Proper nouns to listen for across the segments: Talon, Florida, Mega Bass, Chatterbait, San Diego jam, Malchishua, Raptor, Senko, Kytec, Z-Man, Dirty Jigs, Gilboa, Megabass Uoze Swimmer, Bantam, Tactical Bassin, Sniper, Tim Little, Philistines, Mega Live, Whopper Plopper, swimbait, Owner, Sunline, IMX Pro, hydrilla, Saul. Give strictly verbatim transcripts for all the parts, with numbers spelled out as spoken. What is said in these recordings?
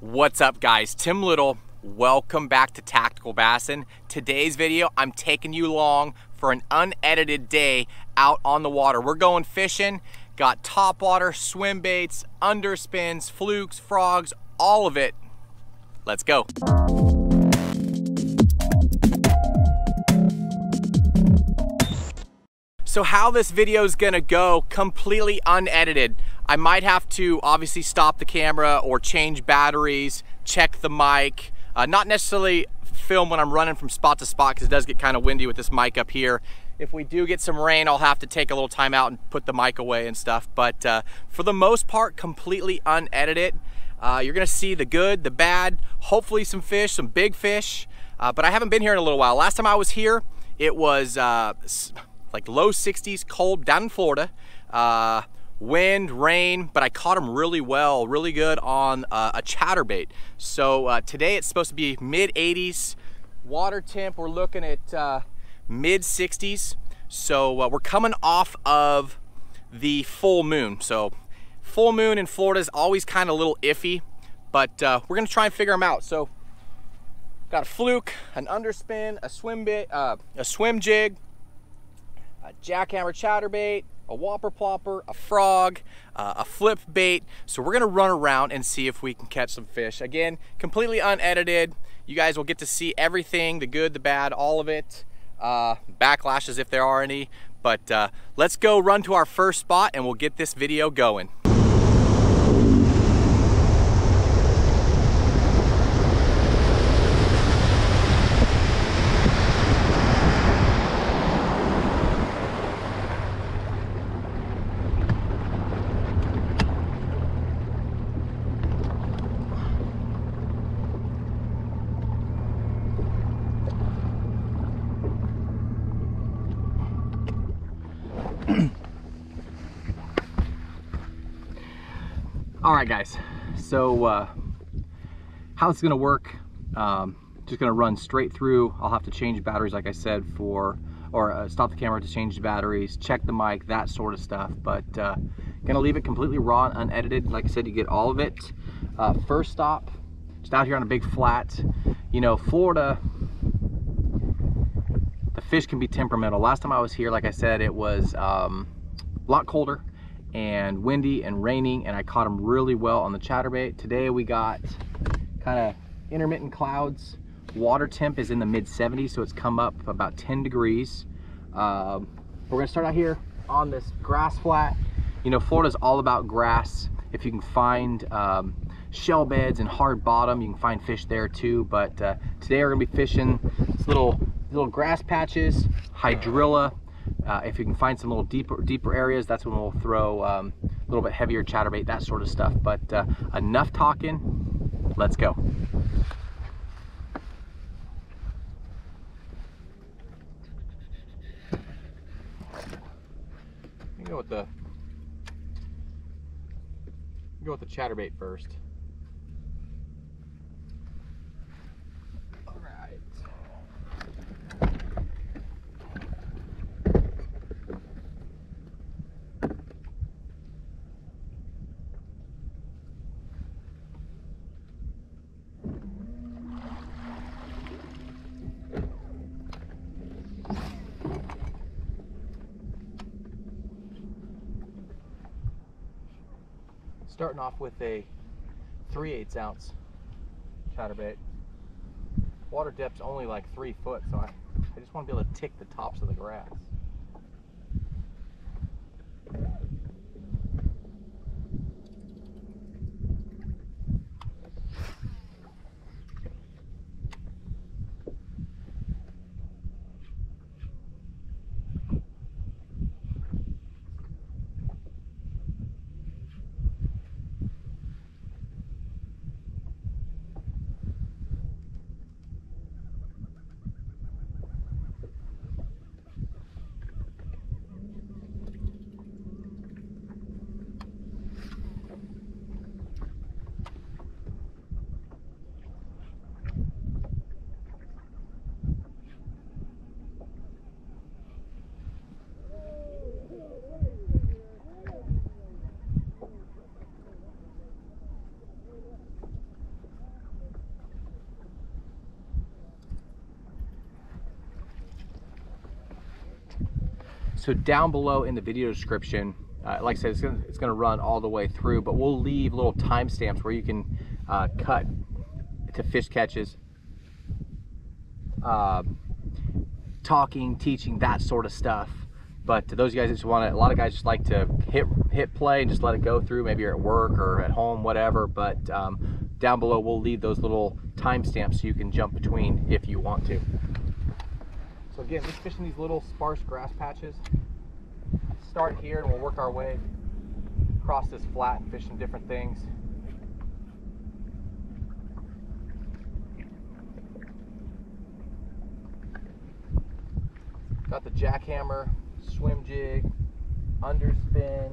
What's up guys, Tim Little. Welcome back to Tactical Bassin. Today's video, I'm taking you along for an unedited day out on the water. We're going fishing, got top water, swim baits, underspins, flukes, frogs, all of it. Let's go. So how this video is gonna go completely unedited. I might have to obviously stop the camera or change batteries, check the mic, uh, not necessarily film when I'm running from spot to spot because it does get kind of windy with this mic up here. If we do get some rain, I'll have to take a little time out and put the mic away and stuff. But uh, for the most part, completely unedited. Uh, you're gonna see the good, the bad, hopefully some fish, some big fish. Uh, but I haven't been here in a little while. Last time I was here, it was uh, like low sixties, cold, down in Florida. Uh, wind, rain, but I caught them really well, really good on uh, a chatterbait. So uh, today it's supposed to be mid eighties. Water temp, we're looking at uh, mid sixties. So uh, we're coming off of the full moon. So full moon in Florida is always kind of a little iffy, but uh, we're gonna try and figure them out. So got a fluke, an underspin, a swim bait, uh, a swim jig, a jackhammer chatterbait, a whopper plopper, a frog, uh, a flip bait. So we're gonna run around and see if we can catch some fish. Again, completely unedited. You guys will get to see everything, the good, the bad, all of it. Uh, backlashes if there are any. But uh, let's go run to our first spot and we'll get this video going. All right guys, so uh, how this is gonna work, um, just gonna run straight through. I'll have to change batteries like I said for, or uh, stop the camera to change the batteries, check the mic, that sort of stuff, but uh, gonna leave it completely raw and unedited. Like I said, you get all of it. Uh, first stop, just out here on a big flat. You know, Florida, the fish can be temperamental. Last time I was here, like I said, it was um, a lot colder and windy and raining, and I caught them really well on the chatterbait. Today we got kind of intermittent clouds. Water temp is in the mid seventies, so it's come up about ten degrees. Um, we're gonna start out here on this grass flat. You know, Florida's all about grass. If you can find um, shell beds and hard bottom, you can find fish there too. But uh, today we're gonna be fishing this little little grass patches, hydrilla. Uh, if you can find some little deeper deeper areas, that's when we'll throw um, a little bit heavier chatterbait, that sort of stuff. But uh, enough talking, let's go. You go with the go with the chatterbait first. Starting off with a three eighths ounce chatterbait. Water depth's only like three foot, so I, I just want to be able to tick the tops of the grass. So down below in the video description, uh, like I said, it's gonna, it's gonna run all the way through, but we'll leave little timestamps where you can uh, cut to fish catches, uh, talking, teaching, that sort of stuff. But to those of you guys that just want to, a lot of guys just like to hit hit play and just let it go through. Maybe you're at work or at home, whatever. But um, down below, we'll leave those little timestamps so you can jump between if you want to. So again, just fishing these little sparse grass patches. Start here and we'll work our way across this flat and fish some different things. Got the jackhammer, swim jig, underspin,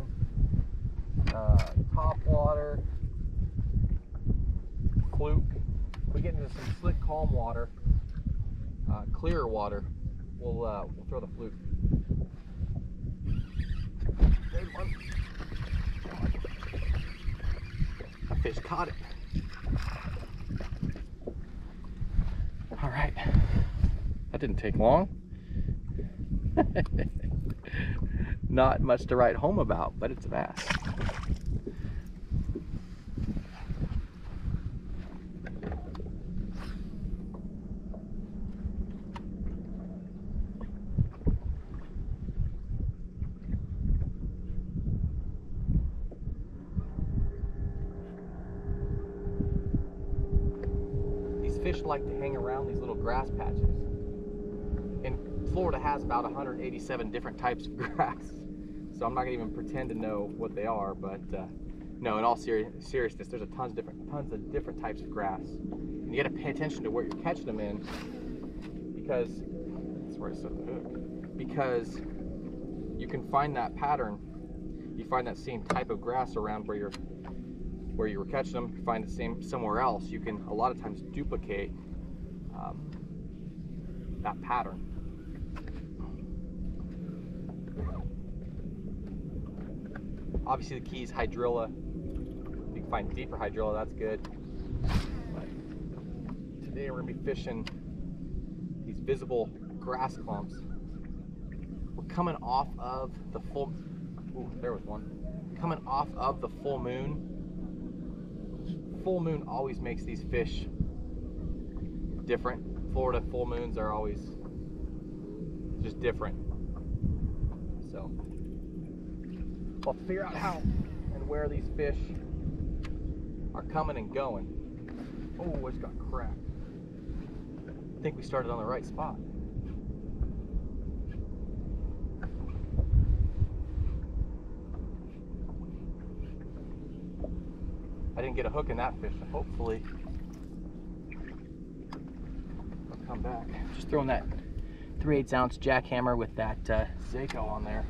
uh, top water, fluke. If we get into some slick, calm water, uh, clearer water, we'll, uh, we'll throw the fluke. There's one. A fish caught it. All right, that didn't take long. Not much to write home about, but it's a bass. These fish like to hang around these little grass patches. Florida has about one hundred eighty-seven different types of grass, so I'm not gonna even pretend to know what they are. But uh, no, in all ser seriousness, there's a tons of different, tons of different types of grass, and you got to pay attention to where you're catching them in, because that's where it's at the hook. Because you can find that pattern, you find that same type of grass around where you're, where you were catching them. You find the same somewhere else. You can a lot of times duplicate um, that pattern. Obviously the key is hydrilla. If you can find deeper hydrilla, that's good. But today we're gonna be fishing these visible grass clumps. We're coming off of the full, ooh, there was one. Coming off of the full moon. Full moon always makes these fish different. Florida full moons are always just different. So I'll figure out how and where these fish are coming and going. Oh, it's got cracked. I think we started on the right spot. I didn't get a hook in that fish, so hopefully I'll come back. Just throwing that three eighths ounce jackhammer with that uh, Zako on there.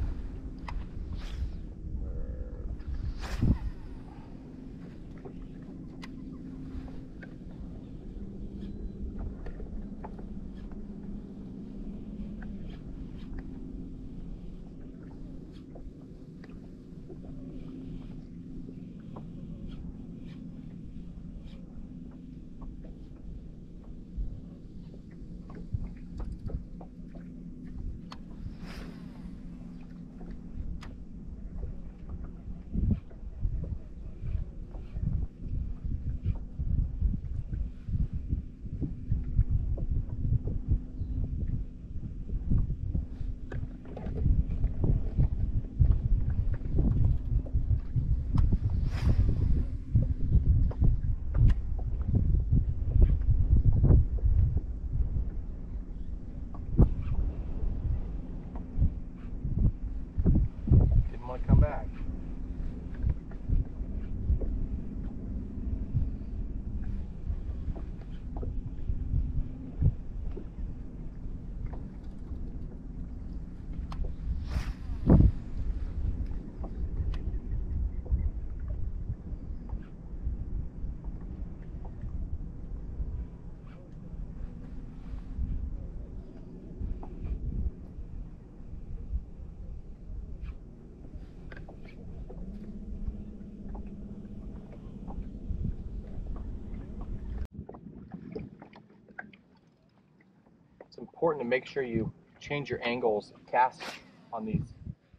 Important to make sure you change your angles of casting on these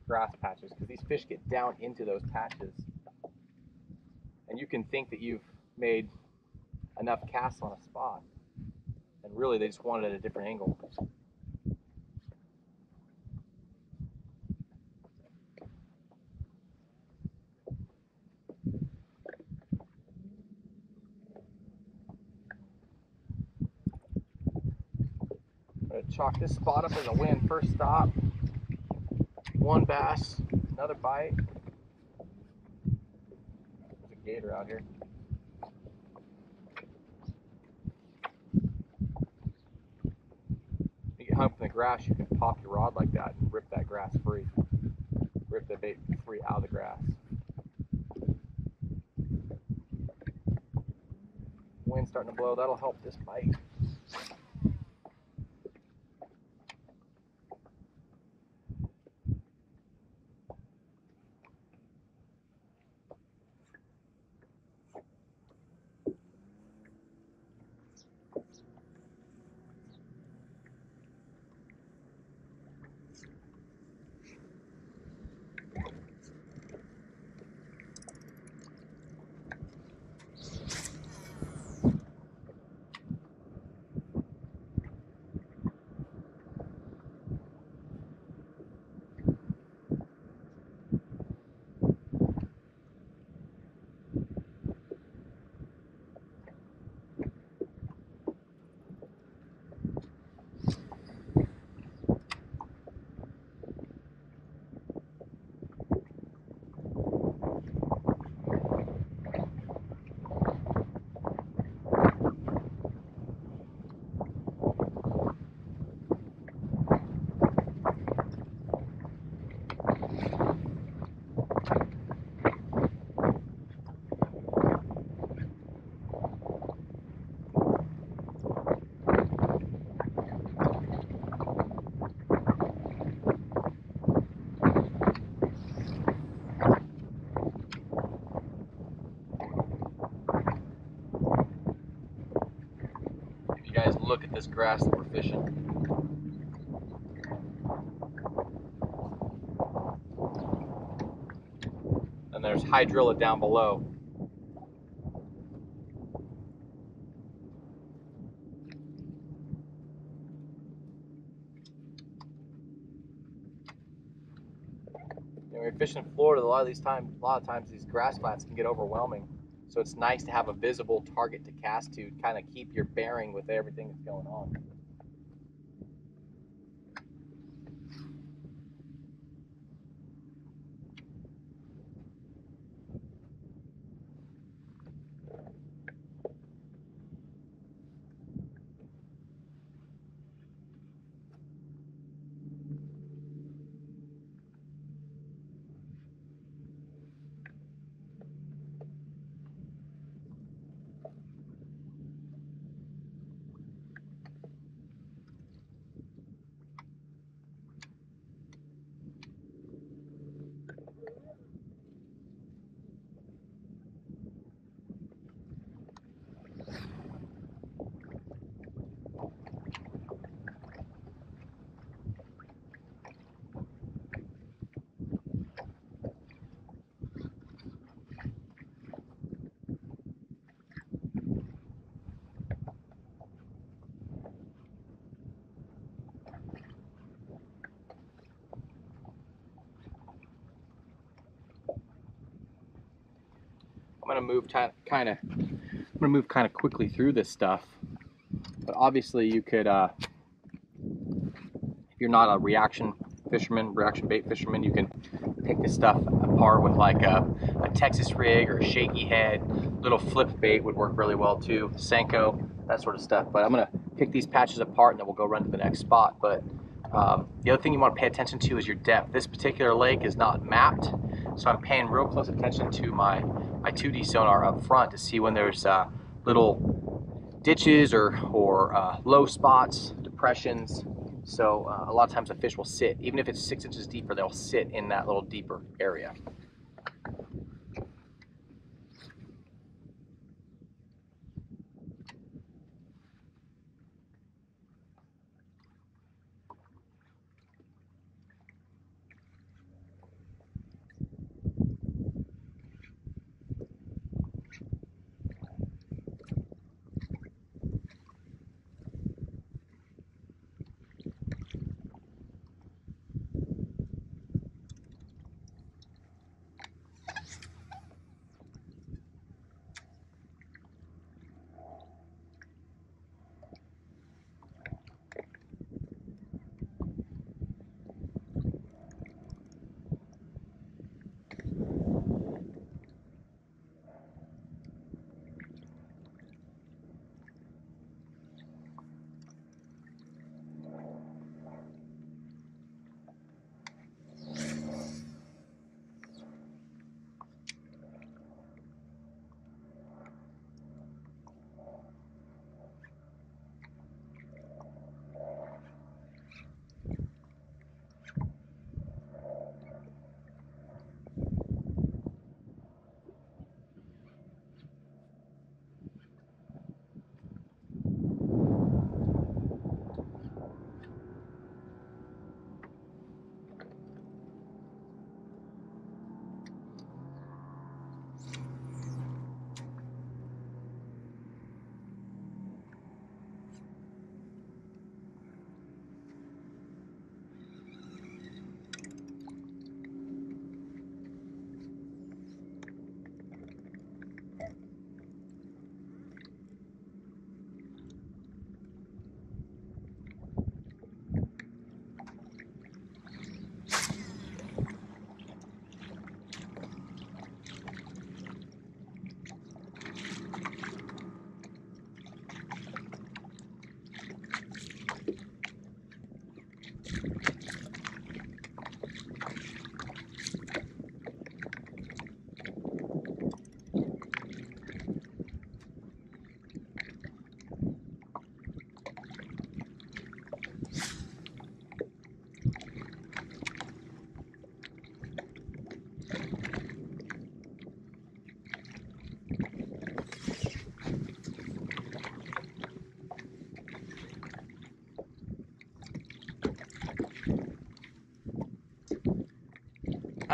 grass patches, because these fish get down into those patches, and you can think that you've made enough casts on a spot, and really they just want it at a different angle. Chalk this spot up as a win. First stop, one bass, another bite. There's a gator out here. You get hung up in the grass, you can pop your rod like that and rip that grass free. Rip the bait free out of the grass. Wind's starting to blow, that'll help this bite. Look at this grass that we're fishing. And there's hydrilla down below. You know, when you're fishing in Florida, a lot of these times, a lot of times these grass flats can get overwhelming. So it's nice to have a visible target to cast to, kind of keep your bearing with everything that's going on. I'm gonna move kind of, I'm gonna move kind of quickly through this stuff, but obviously you could, uh, if you're not a reaction fisherman, reaction bait fisherman, you can pick this stuff apart with like a, a Texas rig or a shaky head. Little flip bait would work really well too, Senko, that sort of stuff. But I'm gonna pick these patches apart and then we'll go run to the next spot. But um, the other thing you want to pay attention to is your depth. This particular lake is not mapped, so I'm paying real close attention to my my two D sonar up front to see when there's uh, little ditches or, or uh, low spots, depressions. So uh, a lot of times a fish will sit, even if it's six inches deeper, they'll sit in that little deeper area.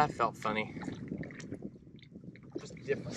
That felt funny. Just different.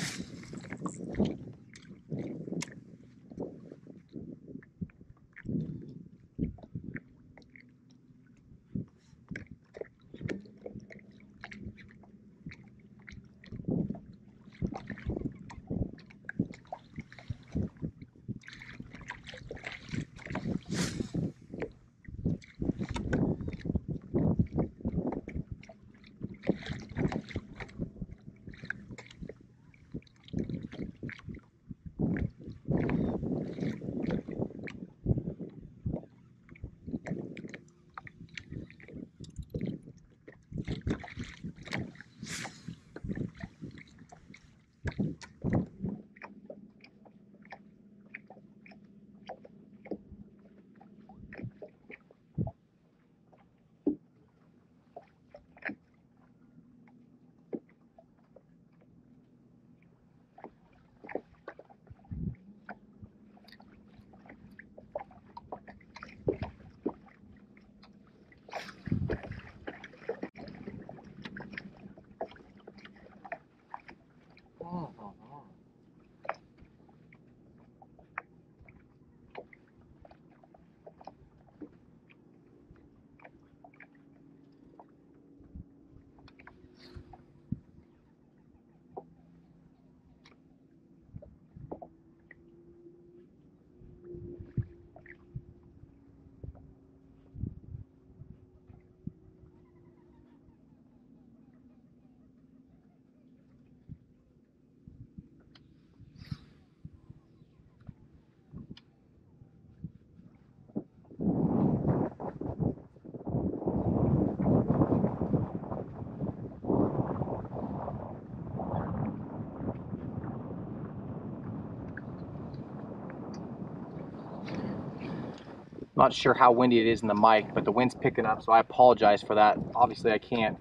Not sure how windy it is in the mic, but the wind's picking up, so I apologize for that. Obviously, I can't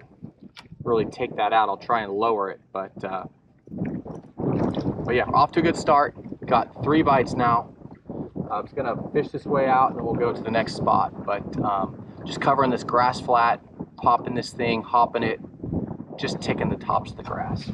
really take that out. I'll try and lower it, but uh, but yeah, off to a good start. Got three bites now. I'm just gonna fish this way out, and then we'll go to the next spot. But um, just covering this grass flat, popping this thing, hopping it, just ticking the tops of the grass.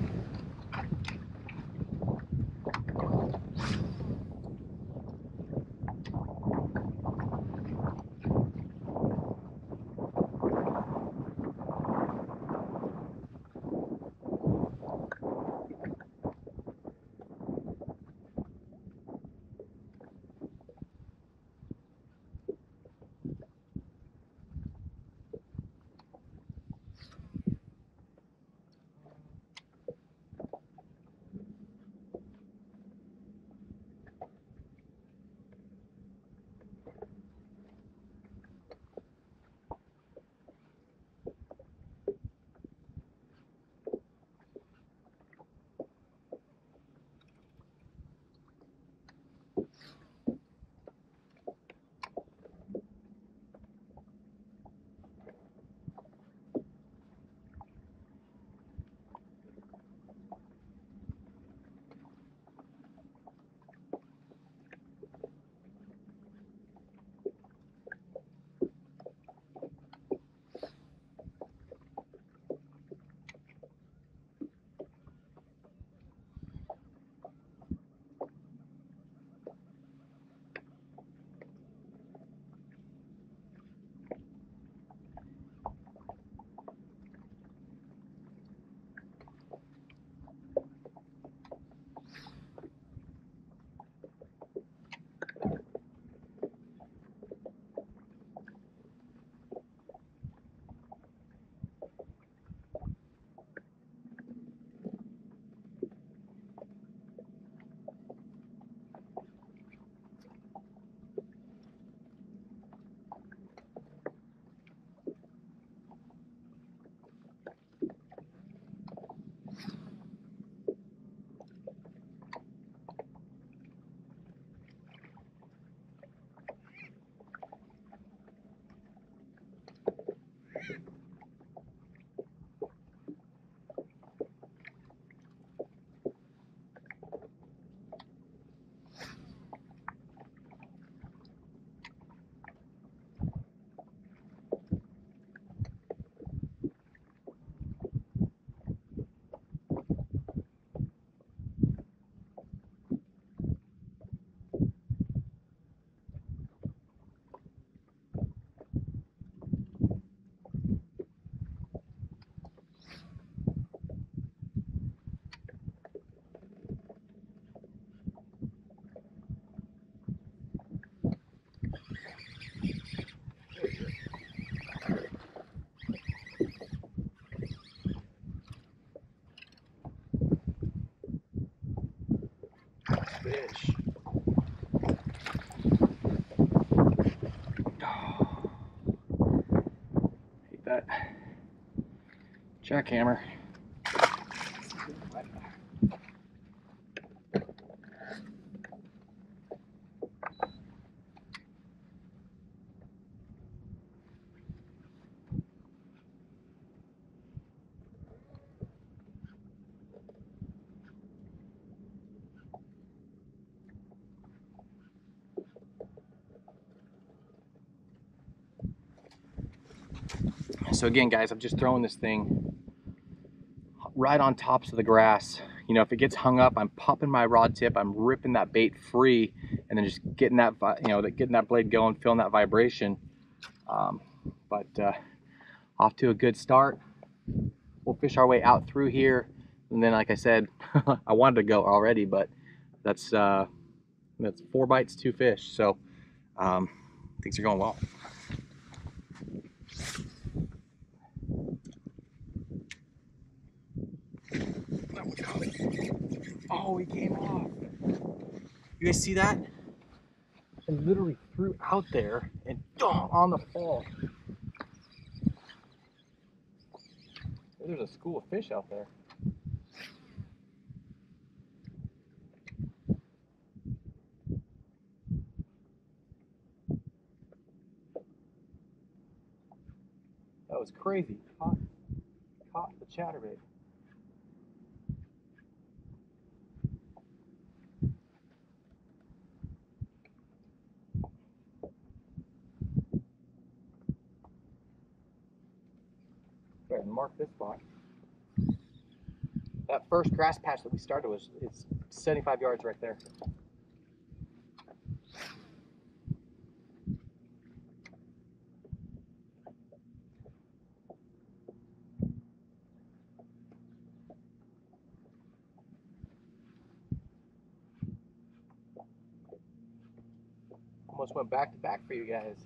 Jackhammer. So again, guys, I'm just throwing this thing right on tops of the grass. You know, if it gets hung up, I'm popping my rod tip, I'm ripping that bait free, and then just getting that, you know, getting that blade going, feeling that vibration. Um, but uh, off to a good start. We'll fish our way out through here, and then, like I said, I wanted to go already, but that's uh, that's four bites, two fish. So um, things are going well. Oh, he came off. You guys see that? I literally threw out there and dong on the fall. There's a school of fish out there. That was crazy. Caught, caught the chatterbait. Mark this spot. That first grass patch that we started was, it's seventy-five yards right there. Almost went back to back for you guys.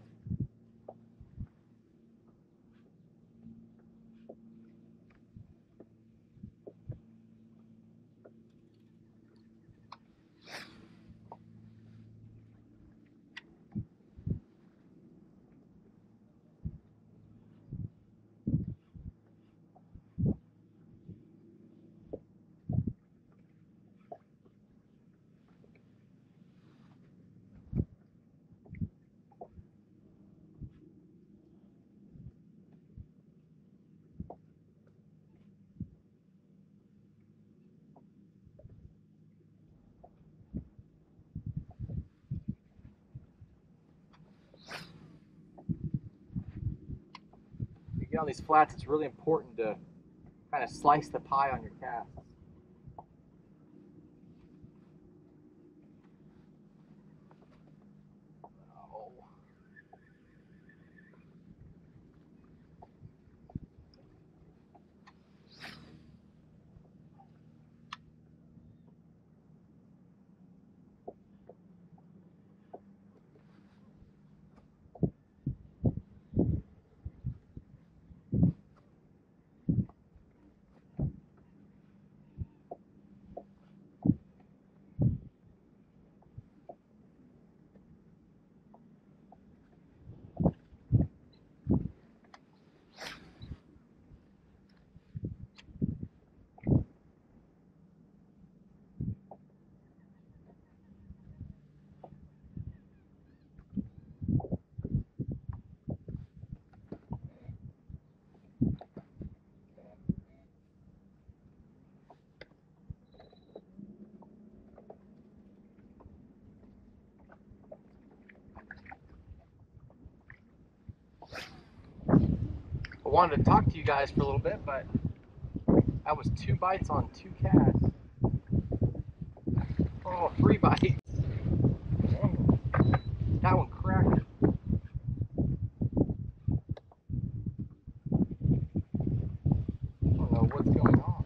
On these flats, it's really important to kind of slice the pie on your cast. Oh. I wanted to talk to you guys for a little bit, but that was two bites on two casts. Oh, three bites. Whoa. That one cracked. I don't know what's going on.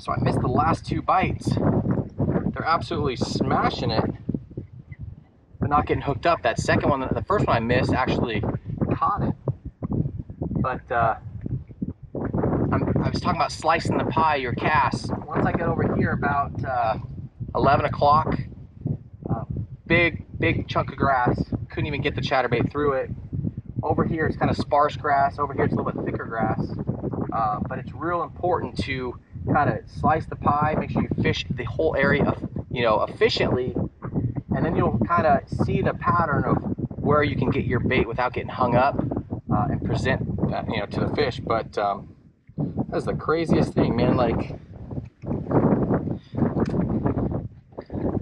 so I missed the last two bites. They're absolutely smashing it, but not getting hooked up. That second one, the first one I missed, actually caught it. But uh, I'm, I was talking about slicing the pie, your cast. Once I get over here about uh, eleven o'clock, uh, big, big chunk of grass. Couldn't even get the chatterbait through it. Over here, it's kind of sparse grass. Over here, it's a little bit thicker grass. Uh, but it's real important to kind of slice the pie, make sure you fish the whole area, you know, efficiently, and then you'll kind of see the pattern of where you can get your bait without getting hung up uh, and present, uh, you know, to the fish. But um, that's the craziest thing, man. Like,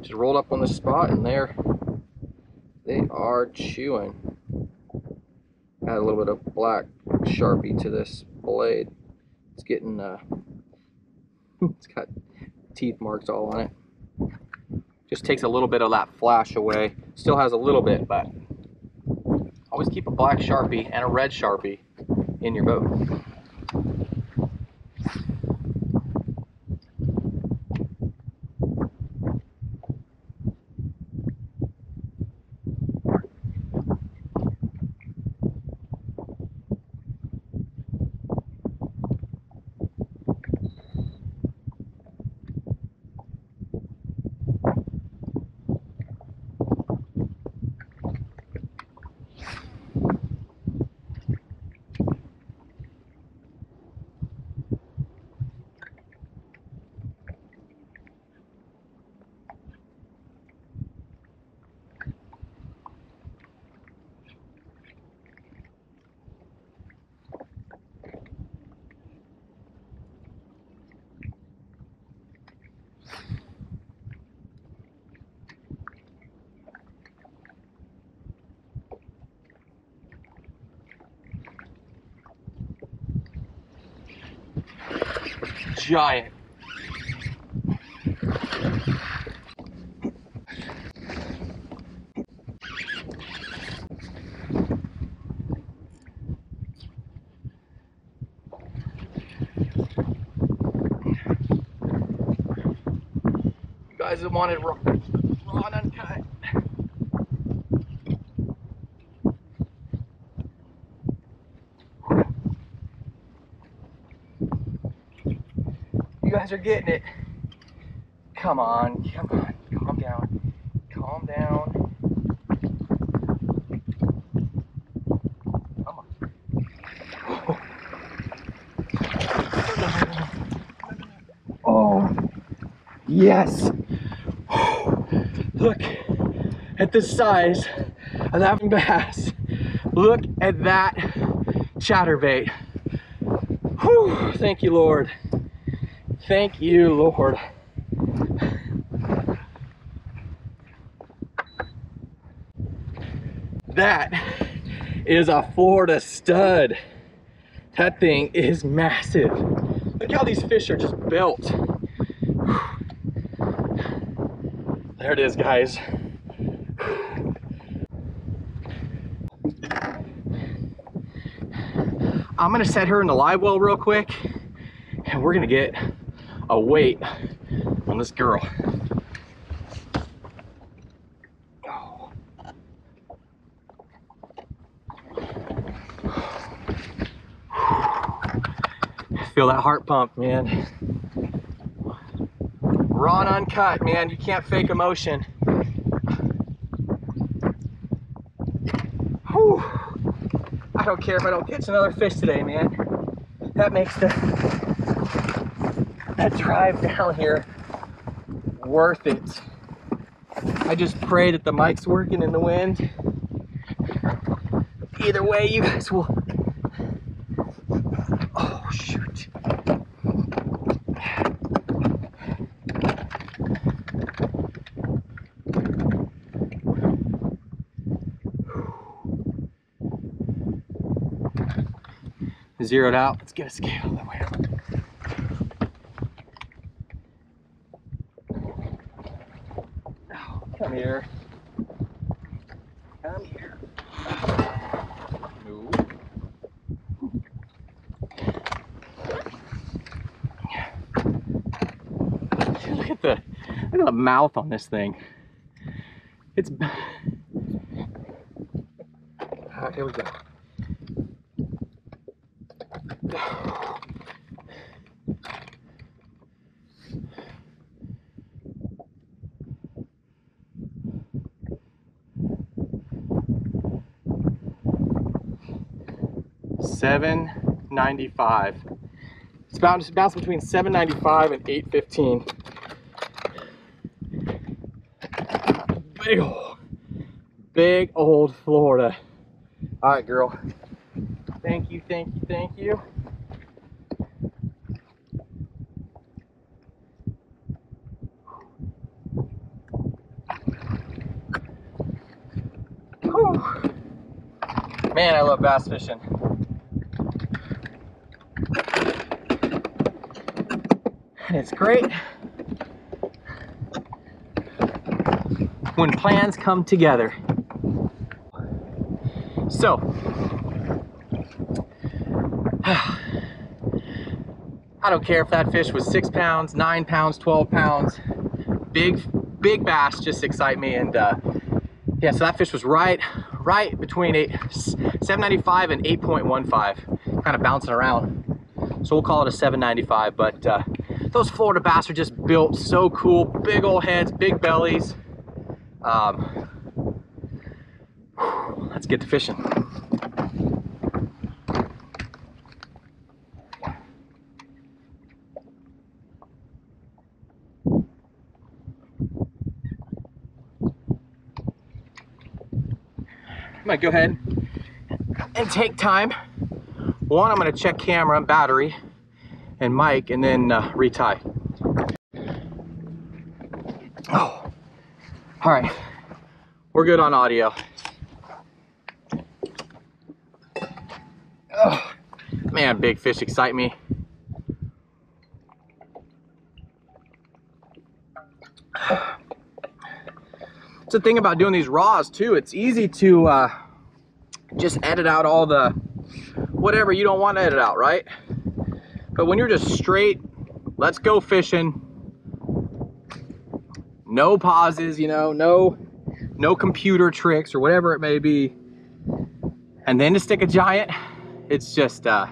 just rolled up on this spot, and there they are chewing. Add a little bit of black Sharpie to this blade. It's getting, uh, it's got teeth marks all on it. Just takes a little bit of that flash away. Still has a little bit, but always keep a black Sharpie and a red Sharpie in your boat. Giant. You guys have wanted raw, raw and uncut. Are getting it. Come on, come on, calm down, calm down. Come on. Oh, oh. Yes. Oh. Look at the size of that bass. Look at that chatterbait. Whew. Thank you, Lord. Thank you, Lord. That is a Florida stud. That thing is massive. Look how these fish are just built. There it is, guys. I'm gonna set her in the live well real quick, and we're gonna get a weight on this girl. Oh. Feel that heart pump, man. Raw and uncut, man. You can't fake emotion. Whew. I don't care if I don't catch another fish today, man. That makes the that drive down here worth it. I just pray that the mic's working in the wind. Either way, you guys will. Oh, shoot. Zeroed out. Let's get a scale all the way up. Come here. Come here. Move. at the look at the mouth on this thing. It's right, here we go. seven ninety-five. It's bounced between seven ninety-five and eight fifteen. Big old, big old Florida. All right, girl. Thank you, thank you, thank you. Whew. Man, I love bass fishing. And it's great when plans come together. So, I don't care if that fish was six pounds, nine pounds, twelve pounds. Big, big bass just excite me. And uh, yeah, so that fish was right, right between eight, seven ninety-five and eight point one five, kind of bouncing around. So we'll call it a seven ninety-five, but uh, those Florida bass are just built so cool. Big old heads, big bellies. Um, let's get to fishing. I'm gonna go ahead and take time. One, I'm gonna check camera and battery and mic, and then uh, retie. Oh, all right, we're good on audio. Oh, man, big fish excite me. It's the thing about doing these raws too. It's easy to uh, just edit out all the whatever you don't want to edit out, right? But when you're just straight, let's go fishing. No pauses, you know, no, no computer tricks or whatever it may be. And then to stick a giant, it's just, uh,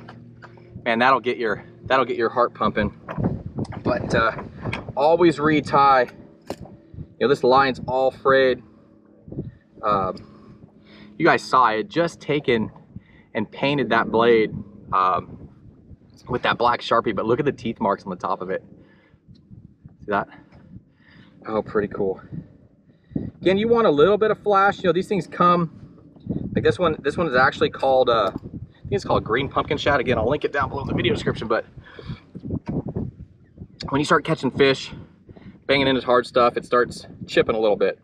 man, that'll get your that'll get your heart pumping. But uh, always retie. You know, this line's all frayed. Um, you guys saw it just taken and painted that blade. Um, with that black Sharpie, but look at the teeth marks on the top of it. See that? Oh, pretty cool. Again, you want a little bit of flash. You know, these things come, like this one, this one is actually called, uh, I think it's called green pumpkin shad. Again, I'll link it down below in the video description, but when you start catching fish, banging into hard stuff, it starts chipping a little bit.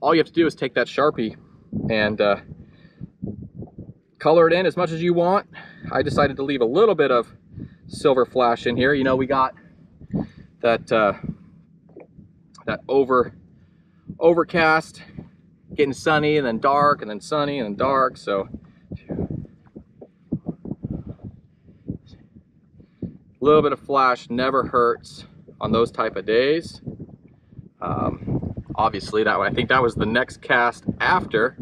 All you have to do is take that Sharpie and uh, color it in as much as you want. I decided to leave a little bit of silver flash in here. You know, we got that uh, that over overcast, getting sunny and then dark and then sunny and then dark. So a little bit of flash never hurts on those type of days. Um, obviously, that one, I think that was the next cast after.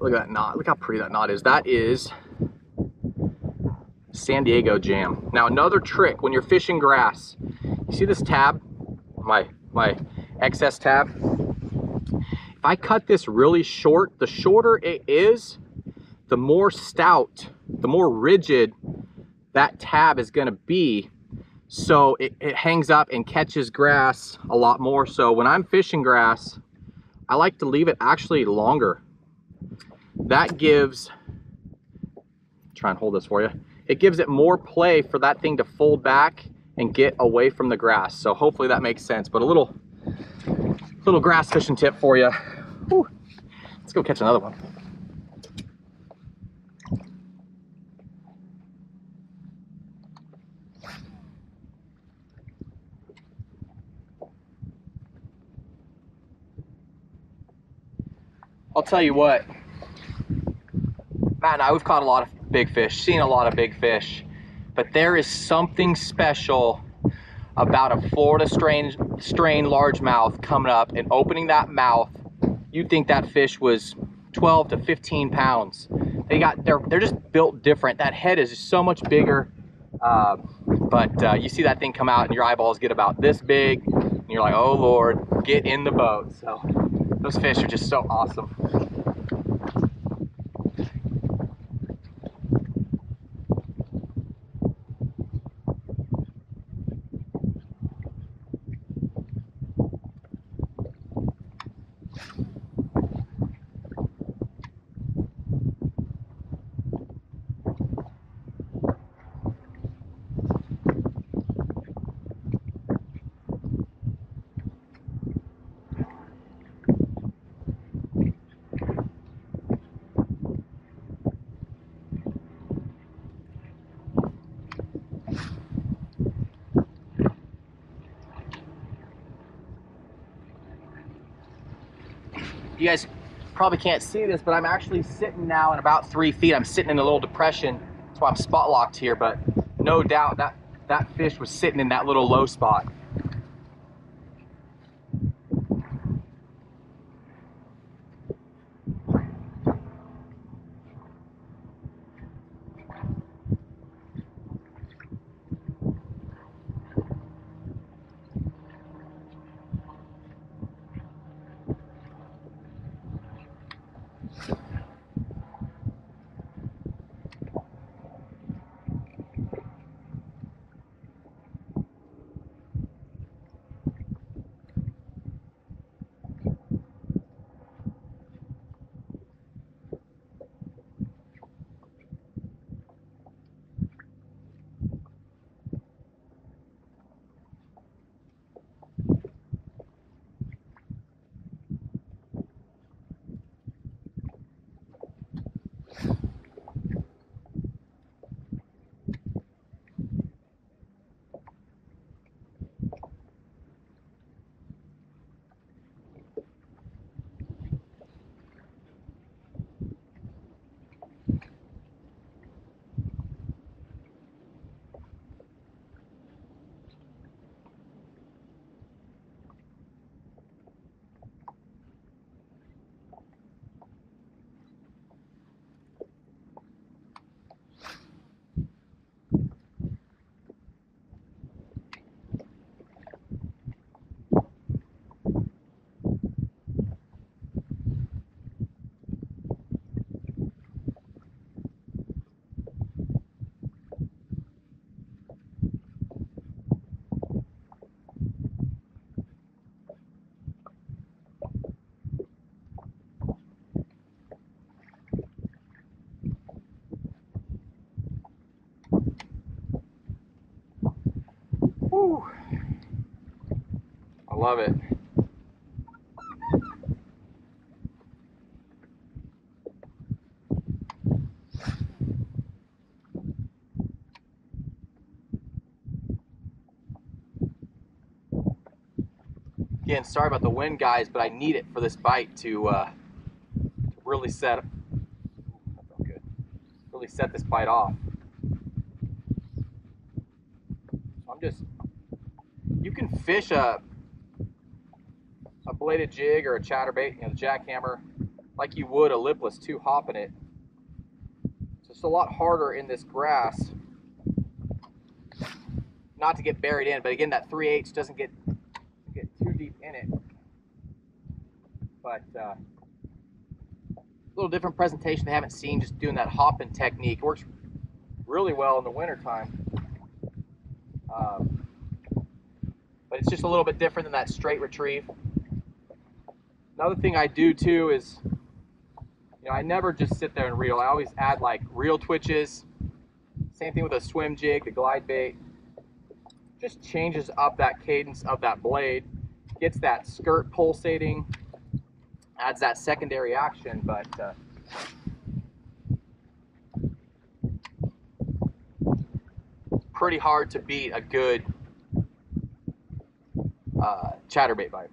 Look at that knot. Look how pretty that knot is. That is San Diego jam. Now, another trick when you're fishing grass, you see this tab, my my excess tab? If I cut this really short, the shorter it is, the more stout, the more rigid that tab is going to be. So it, it hangs up and catches grass a lot more. So when I'm fishing grass, I like to leave it actually longer. That gives, try and hold this for you, it gives it more play for that thing to fold back and get away from the grass. So hopefully that makes sense. But a little little grass fishing tip for you. Whew. Let's go catch another one. I'll tell you what, Matt and I, we've caught a lot of big fish, seen a lot of big fish. but there is something special about a Florida strain, strain largemouth coming up and opening that mouth. You'd think that fish was twelve to fifteen pounds. They got, they're, they're just built different. That head is just so much bigger. Uh, but uh, you see that thing come out and your eyeballs get about this big and you're like, oh Lord, get in the boat. So those fish are just so awesome. You guys probably can't see this, but I'm actually sitting now in about three feet. I'm sitting in a little depression. That's why I'm spot locked here, but no doubt that, that fish was sitting in that little low spot. I love it. Again, sorry about the wind, guys, but I need it for this bite to uh, really set really set this bite off. I'm just. You can fish a, a bladed jig or a chatterbait, you know, the jackhammer, like you would a lipless two hopping it. It's just a lot harder in this grass not to get buried in, but again, that three eighths doesn't get, get too deep in it. But uh, a little different presentation they haven't seen, just doing that hopping technique. It works really well in the wintertime. Um, But it's just a little bit different than that straight retrieve. Another thing I do too is, you know, I never just sit there and reel. I always add like reel twitches. Same thing with a swim jig, the glide bait. Just changes up that cadence of that blade. Gets that skirt pulsating. Adds that secondary action, but uh, pretty hard to beat a good Uh, chatterbait bite.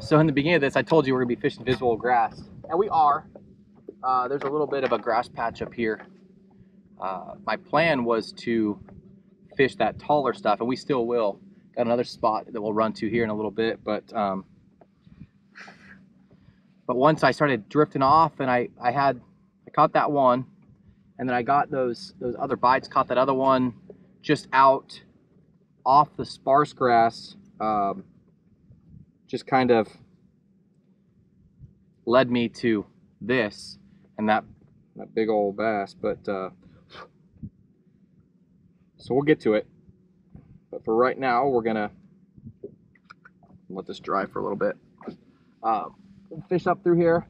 So in the beginning of this, I told you we're gonna be fishing visible grass, and we are. Uh, there's a little bit of a grass patch up here. Uh, my plan was to fish that taller stuff, and we still will. Got another spot that we'll run to here in a little bit, but um, but once I started drifting off, and I I had I caught that one, and then I got those those other bites. Caught that other one just out off the sparse grass. Um, just kind of led me to this and that that big old bass, but uh, so we'll get to it. But for right now, we're gonna let this dry for a little bit. Uh, we'll fish up through here,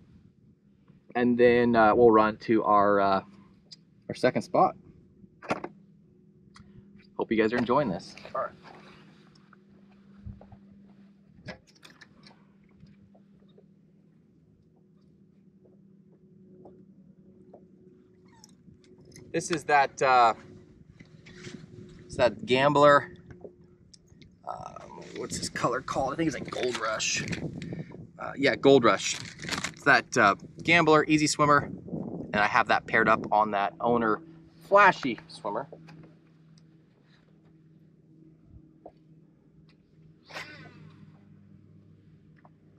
and then uh, we'll run to our uh, our second spot. Hope you guys are enjoying this. All right. This is that uh, it's that Gambler. Uh, what's this color called? I think it's like Gold Rush. Uh, yeah, Gold Rush. It's that uh, Gambler E Z Swimmer, and I have that paired up on that Owner Flashy Swimmer.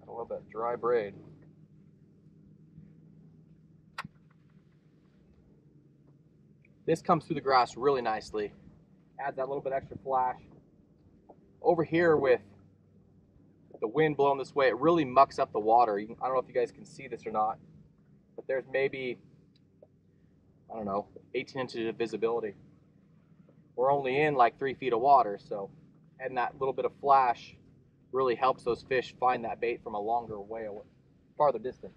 I love that dry braid. This comes through the grass really nicely. Adds that little bit extra flash. Over here with the wind blowing this way, it really mucks up the water. You, I don't know if you guys can see this or not, but there's maybe, I don't know, eighteen inches of visibility. We're only in like three feet of water, so and that little bit of flash really helps those fish find that bait from a longer way away, farther distance.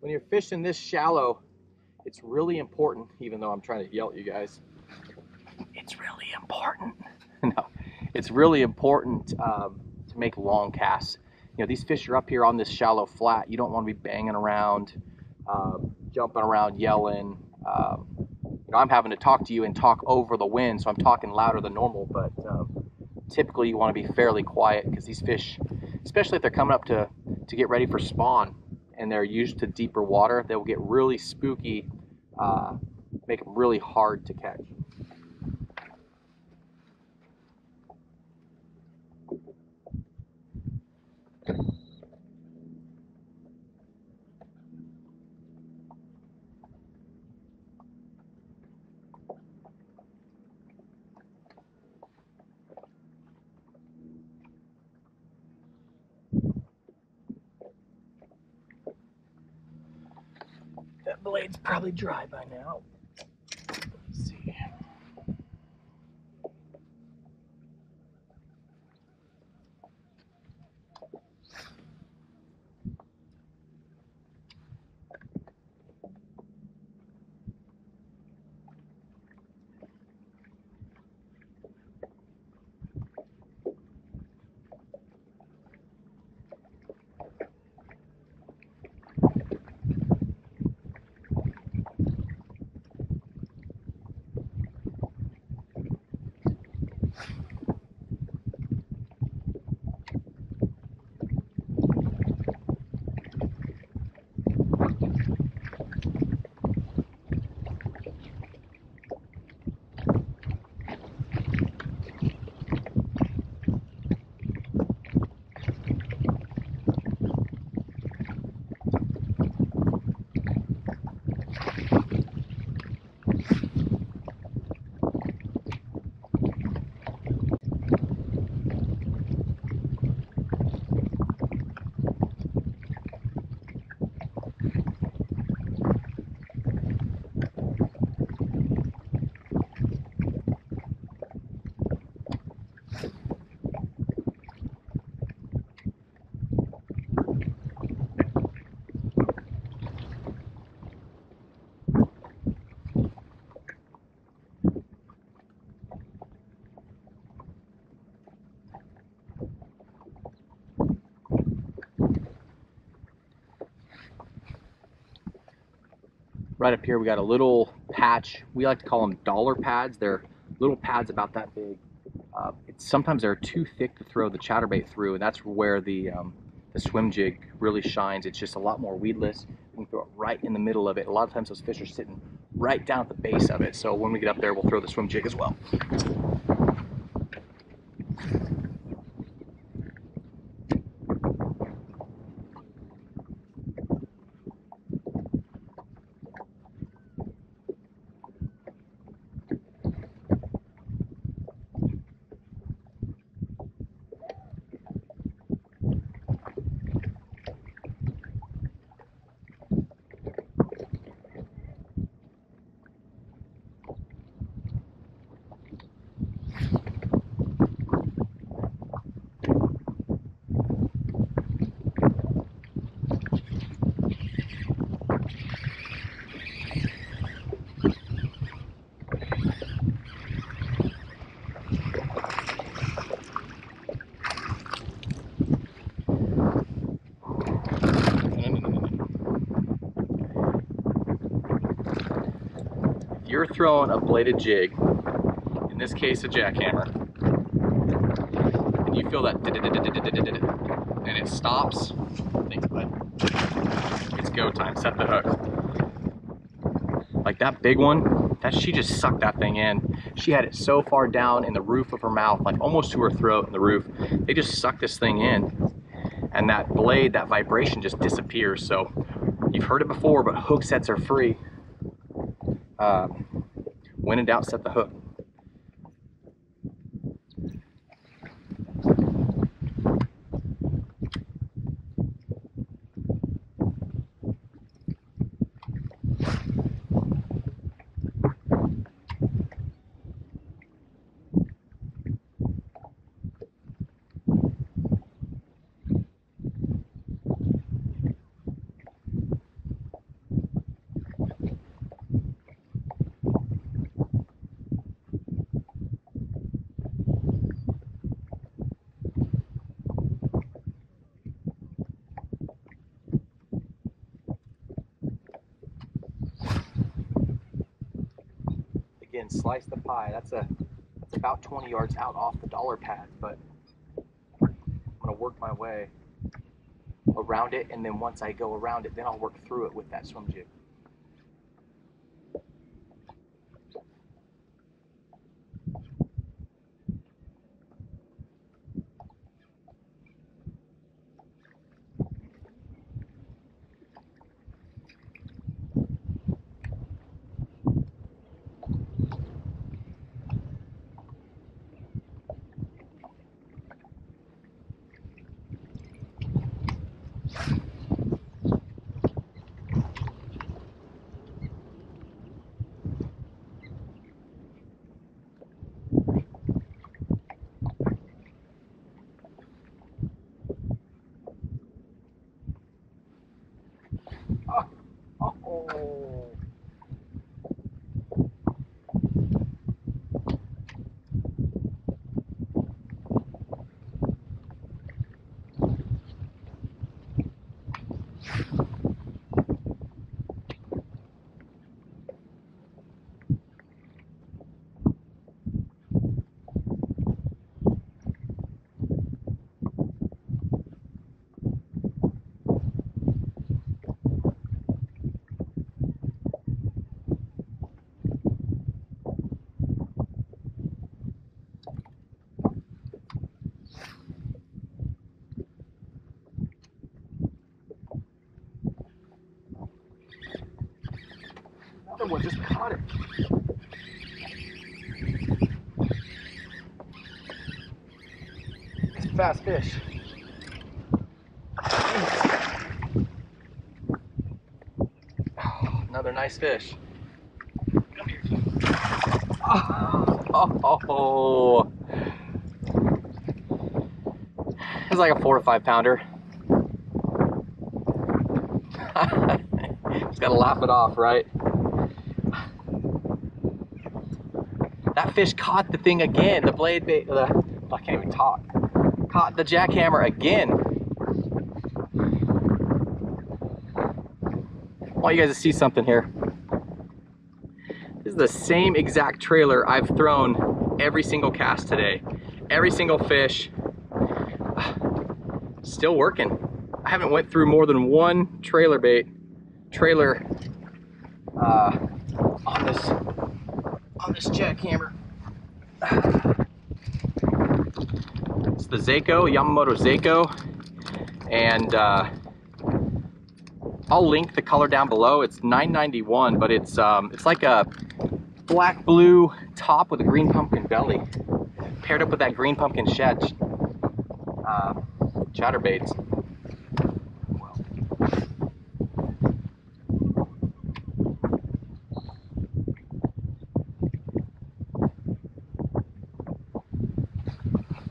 When you're fishing this shallow, it's really important, even though I'm trying to yell at you guys, it's really important. No, it's really important um, to make long casts. You know, these fish are up here on this shallow flat. You don't want to be banging around, um, jumping around, yelling. Um, you know, I'm having to talk to you and talk over the wind, so I'm talking louder than normal, but um, typically you want to be fairly quiet because these fish, especially if they're coming up to, to get ready for spawn, and they're used to deeper water, they will get really spooky, uh, make them really hard to catch. Blade's probably dry by now. Let's see. Right up here we got a little patch. We like to call them dollar pads. They're little pads about that big. Uh, it's, sometimes they're too thick to throw the chatterbait through, and that's where the, um, the swim jig really shines. It's just a lot more weedless. We can throw it right in the middle of it. A lot of times those fish are sitting right down at the base of it, so when we get up there we'll throw the swim jig as well. You're throwing a bladed jig, in this case a jackhammer, and you feel that and it stops, think about it. It's go time, set the hook. Like that big one, that she just sucked that thing in. She had it so far down in the roof of her mouth, like almost to her throat in the roof. They just sucked this thing in, and that blade, that vibration just disappears. So you've heard it before, but hook sets are free. Uh, when in doubt, set the hook. And slice the pie. That's a that's about twenty yards out off the dollar pad, but I'm gonna work my way around it, and then once I go around it, then I'll work through it with that swim jig. Well, just caught it. It's a fast fish. Oh, another nice fish. Come here. Oh, oh, oh, oh. It's like a four to five pounder. Just gotta laugh it off, right? That fish caught the thing again. The blade bait, the, I can't even talk. Caught the jackhammer again. I want you guys to see something here. This is the same exact trailer I've thrown every single cast today. Every single fish. Still working. I haven't went through more than one trailer bait, trailer uh, on this on this jackhammer. It's the Zako, Yamamoto Zako, and uh, I'll link the color down below. It's nine ninety-one, but it's um, it's like a black blue top with a green pumpkin belly, paired up with that green pumpkin shad uh, chatterbaits.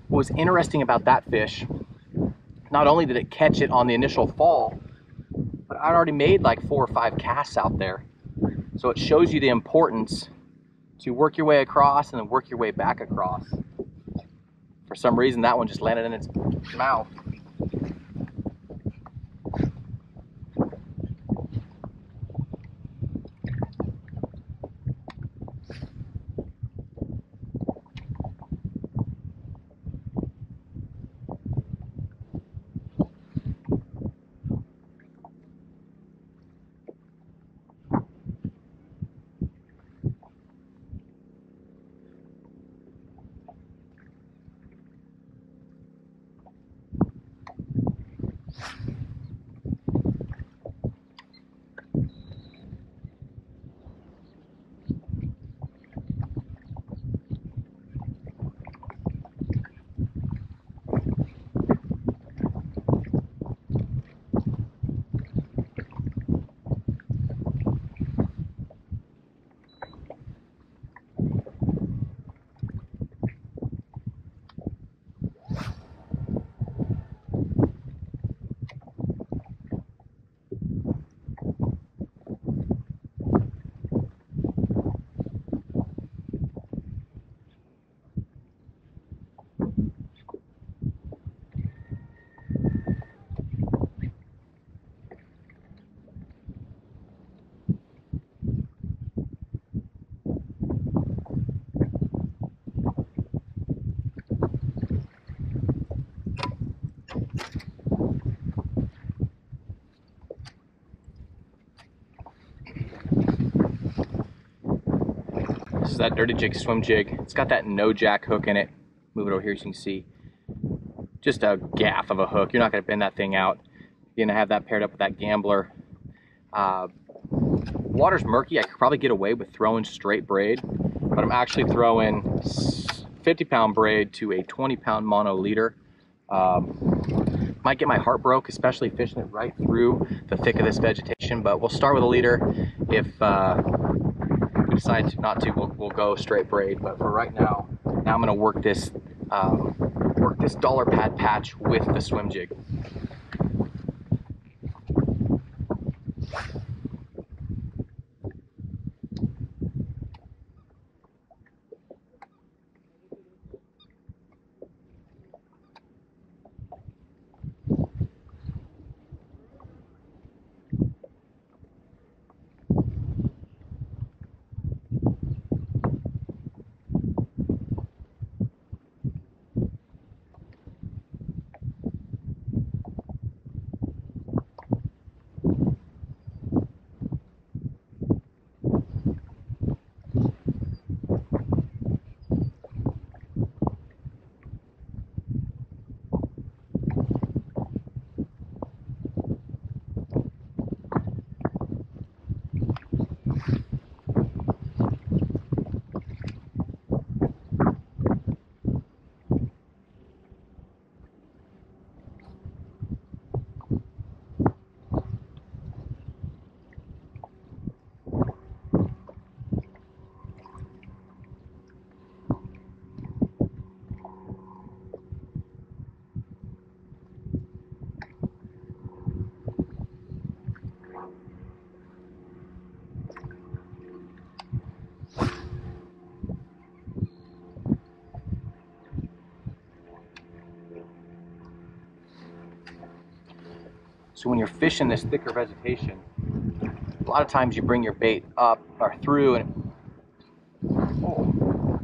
What was interesting about that fish, not only did it catch it on the initial fall, but I'd already made like four or five casts out there. So it shows you the importance to work your way across and then work your way back across. For some reason, that one just landed in its mouth. That dirty jig swim jig. It's got that no jack hook in it. Move it over here so you can see. Just a gaff of a hook. You're not going to bend that thing out. You're going to have that paired up with that Gambler. Uh, water's murky. I could probably get away with throwing straight braid, but I'm actually throwing fifty pound braid to a twenty pound mono leader. Um, might get my heart broke, especially fishing it right through the thick of this vegetation, but we'll start with a leader. If uh, decide to not to, we'll, we'll go straight braid, but for right now, now I'm going to work this, um, work this dollar pad patch with the swim jig. So when you're fishing this thicker vegetation, a lot of times you bring your bait up or through and Oh,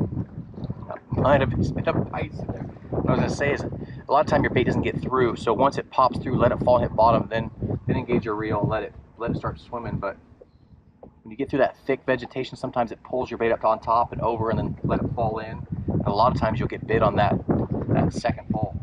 that might have spit up ice in there. What I was gonna say is, a lot of time your bait doesn't get through, so once it pops through, let it fall, hit bottom, then then engage your reel and let it let it start swimming. But when you get through that thick vegetation, sometimes it pulls your bait up on top and over, and then let it fall in. And a lot of times you'll get bit on that that second fall.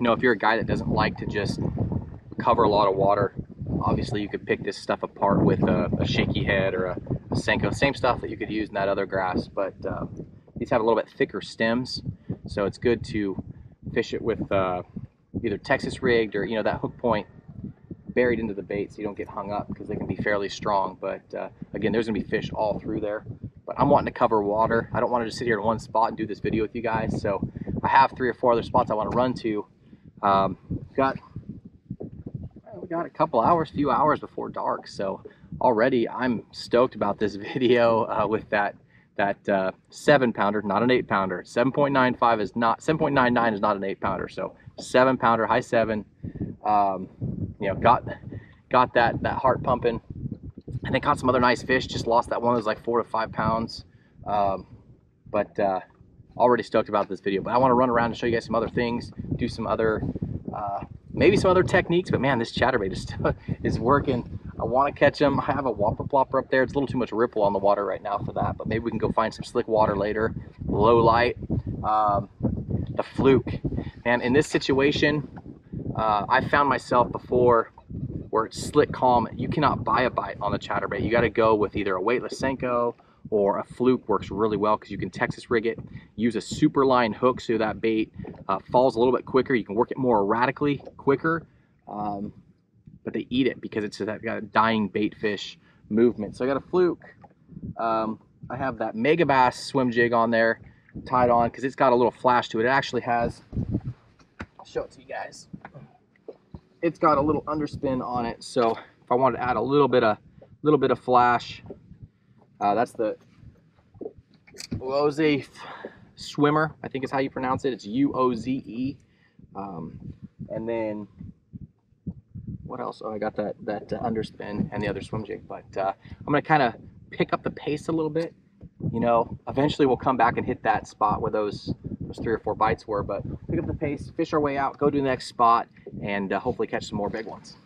You know, if you're a guy that doesn't like to just cover a lot of water, obviously you could pick this stuff apart with a, a shaky head or a, a Senko, same stuff that you could use in that other grass, but uh, these have a little bit thicker stems, so it's good to fish it with uh, either Texas rigged or, you know, that hook point buried into the bait so you don't get hung up, because they can be fairly strong. But uh, again, there's going to be fish all through there, but I'm wanting to cover water. I don't want to just sit here in one spot and do this video with you guys, so I have three or four other spots I want to run to. Um, got we got a couple hours, few hours before dark, so already I'm stoked about this video uh, with that that uh, seven pounder, not an eight pounder. seven point nine five is not seven point nine nine is not an eight pounder, so seven pounder, high seven. Um, you know, got got that that heart pumping, and then caught some other nice fish. Just lost that one that was like four to five pounds, um, but. Uh, Already stoked about this video, but I want to run around and show you guys some other things, do some other, uh, maybe some other techniques. But man, this chatterbait is still, is working. I want to catch them. I have a Whopper Plopper up there. It's a little too much ripple on the water right now for that, but maybe we can go find some slick water later. Low light, um, the fluke. And in this situation, uh, I found myself before where it's slick, calm. You cannot buy a bite on the chatterbait. You got to go with either a weightless Senko or a fluke. Works really well because you can Texas rig it, use a super line hook so that bait uh, falls a little bit quicker. You can work it more erratically, quicker, um, but they eat it because it's that got a dying bait fish movement. So I got a fluke. Um, I have that Mega Bass swim jig on there, tied on because it's got a little flash to it. It actually has, I'll show it to you guys. It's got a little underspin on it, so if I wanted to add a little bit of little bit of flash, uh, that's the Uoze Swimmer, I think is how you pronounce it. It's U O Z E. Um, and then what else? Oh, I got that that uh, underspin and the other swim jig, but uh, I'm gonna kind of pick up the pace a little bit. You know, eventually we'll come back and hit that spot where those those three or four bites were, but pick up the pace, fish our way out, go to the next spot, and uh, hopefully catch some more big ones.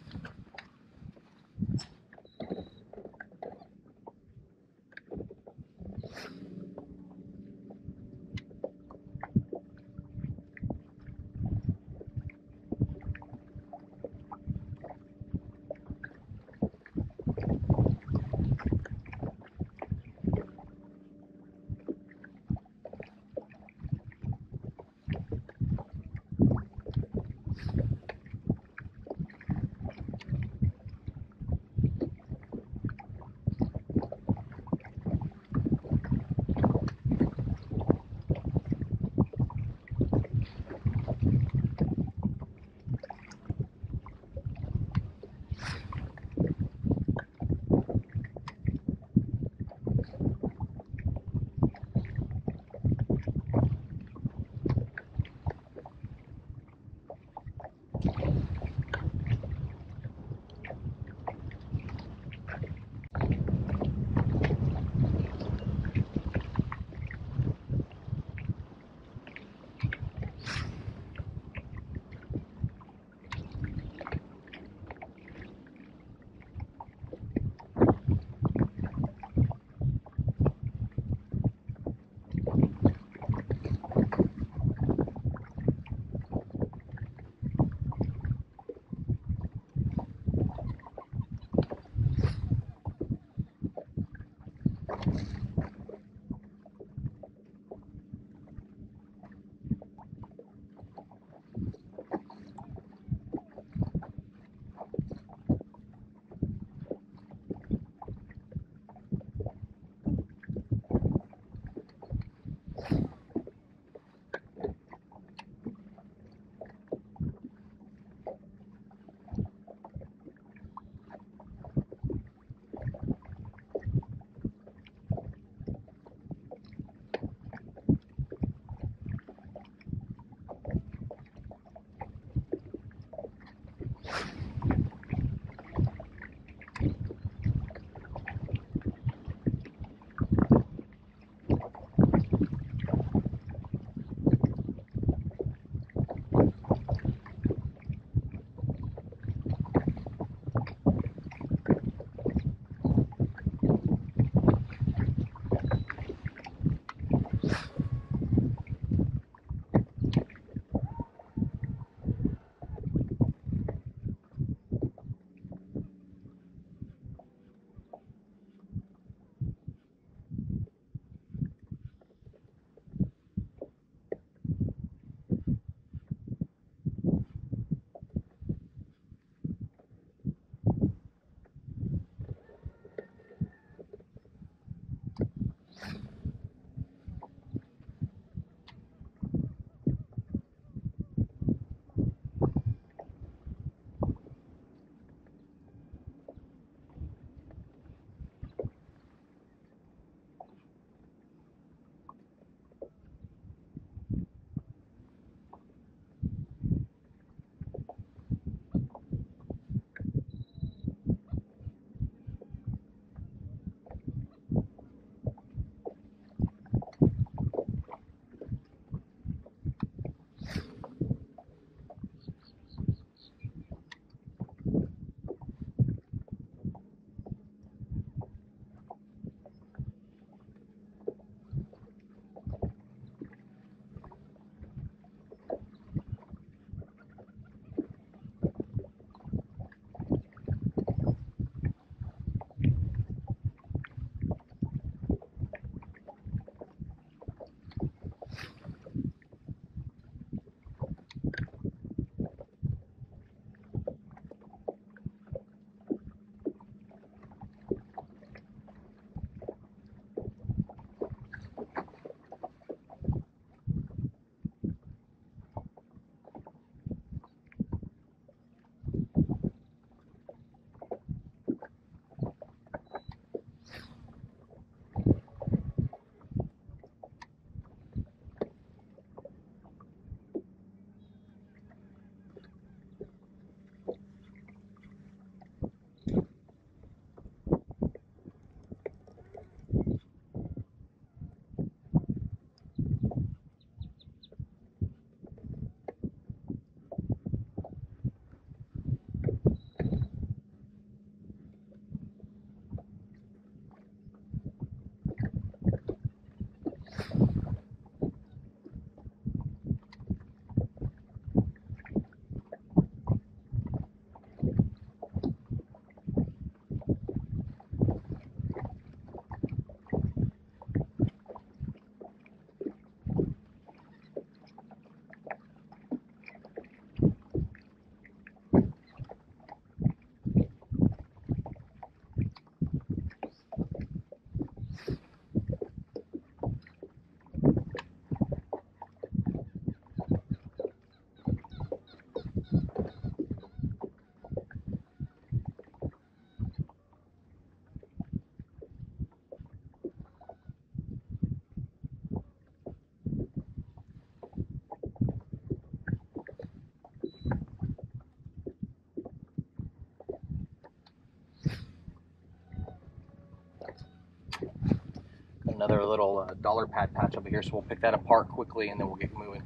another little uh, dollar pad patch over here, so we'll pick that apart quickly and then we'll get moving.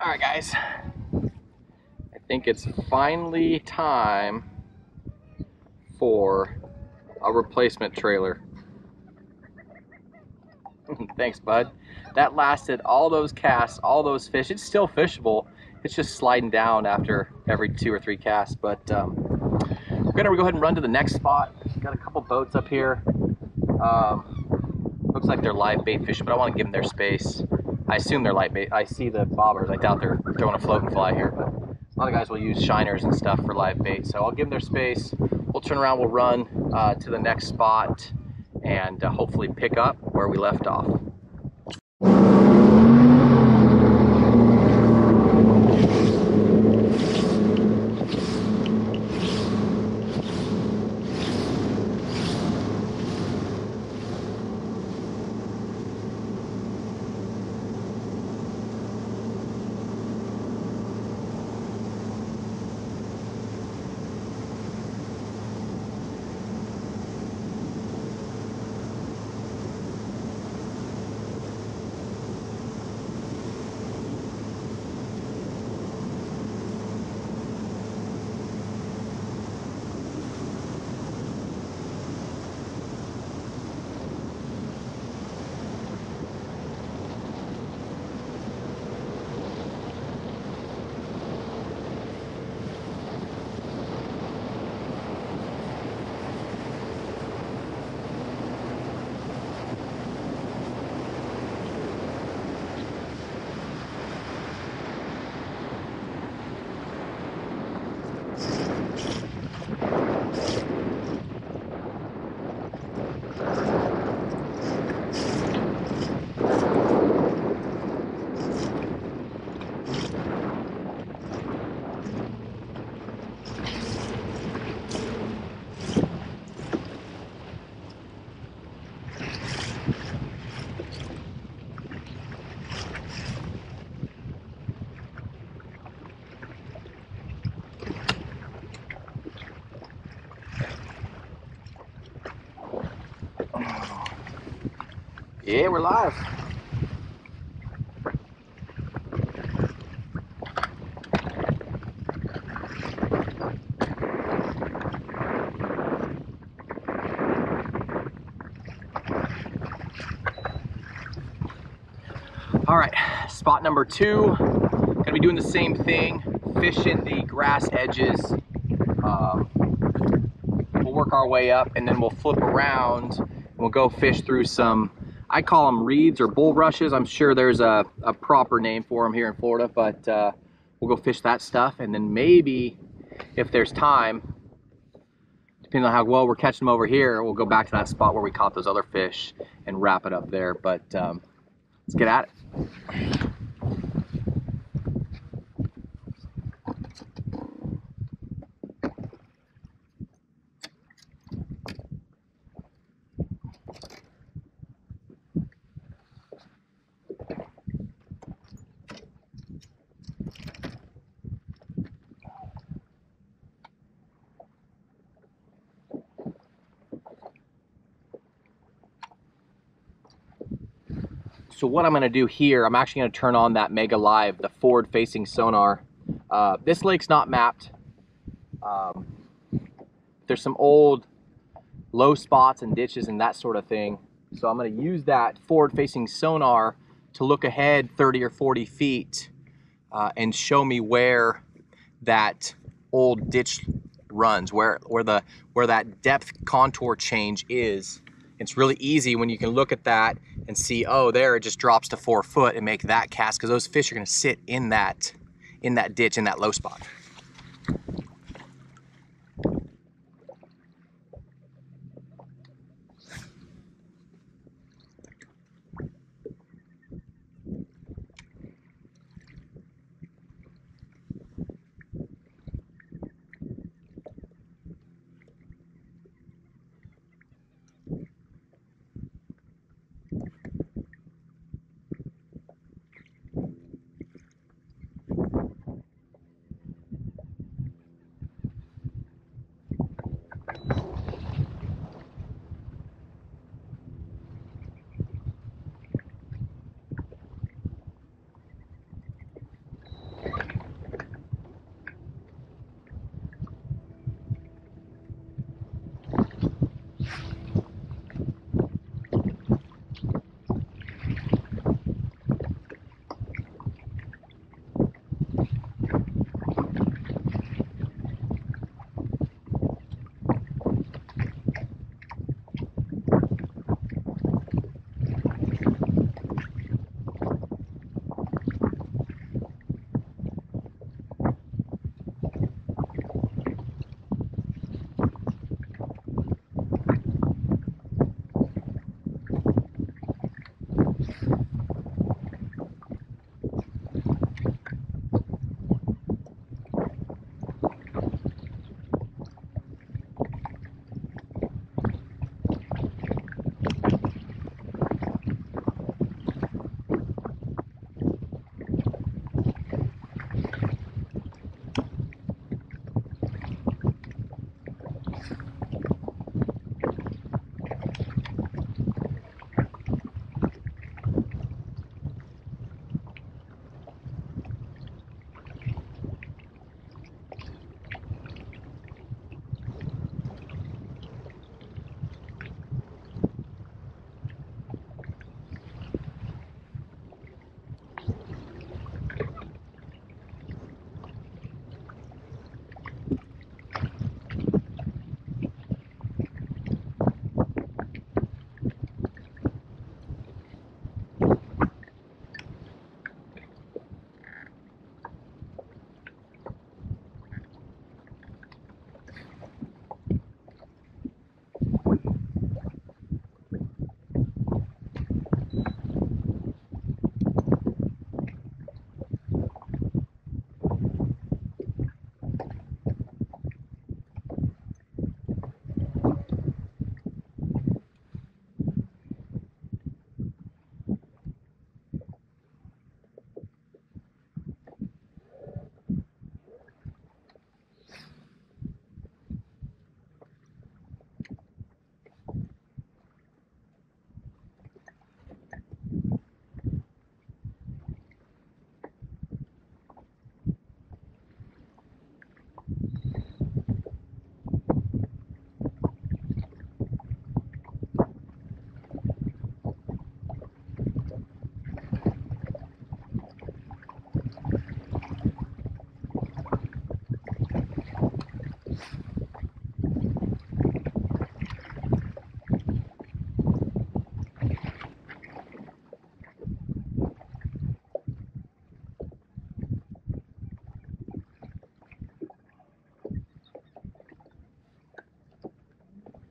All right, guys, I think it's finally time for a replacement trailer. Thanks, bud. That lasted all those casts, all those fish. It's still fishable. It's just sliding down after every two or three casts. But um, we're gonna go ahead and run to the next spot. Got a couple boats up here. Um, looks like they're live bait fishing, but I want to give them their space. I assume they're live bait. I see the bobbers. I doubt they're throwing a float and fly here. But a lot of guys will use shiners and stuff for live bait. So I'll give them their space. We'll turn around. We'll run uh, to the next spot and uh, hopefully pick up where we left off. Yeah, we're live. All right, spot number two. Gonna be doing the same thing, fishing the grass edges. Um, we'll work our way up and then we'll flip around and we'll go fish through some, I call them reeds or bulrushes. I'm sure there's a, a proper name for them here in Florida, but uh, we'll go fish that stuff. And then maybe if there's time, depending on how well we're catching them over here, we'll go back to that spot where we caught those other fish and wrap it up there. But um, let's get at it. So what I'm going to do here, I'm actually going to turn on that Mega Live, the forward-facing sonar. Uh, this lake's not mapped. Um, there's some old low spots and ditches and that sort of thing. So I'm going to use that forward-facing sonar to look ahead thirty or forty feet uh, and show me where that old ditch runs, where where the where that depth contour change is. It's really easy when you can look at that and see, oh, there it just drops to four foot and make that cast because those fish are going to sit in that, in that ditch, in that low spot.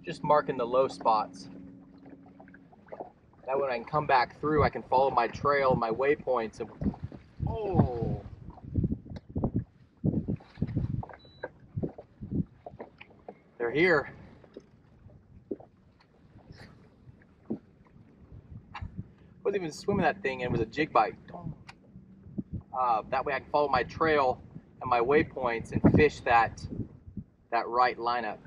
just marking the low spots. That way when I can come back through, I can follow my trail, my waypoints. And, oh! They're here. Wasn't even swimming that thing, and it was a jig bite. Uh, that way I can follow my trail and my waypoints and fish that, that right lineup.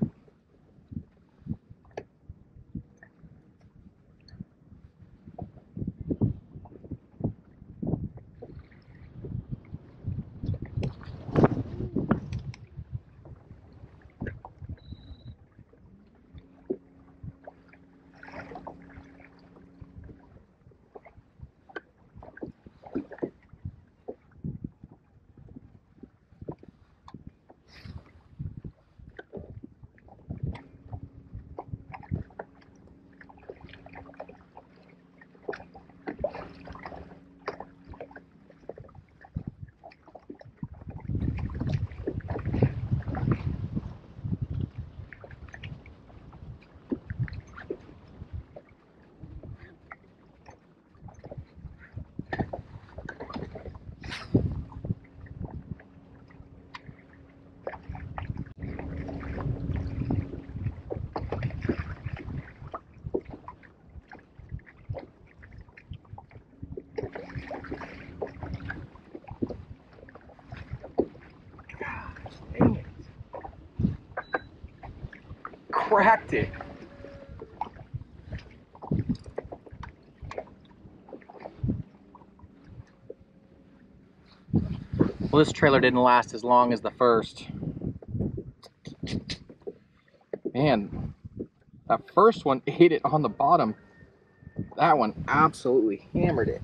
Cracked it. Well, this trailer didn't last as long as the first. Man, that first one ate it on the bottom. That one absolutely hammered it.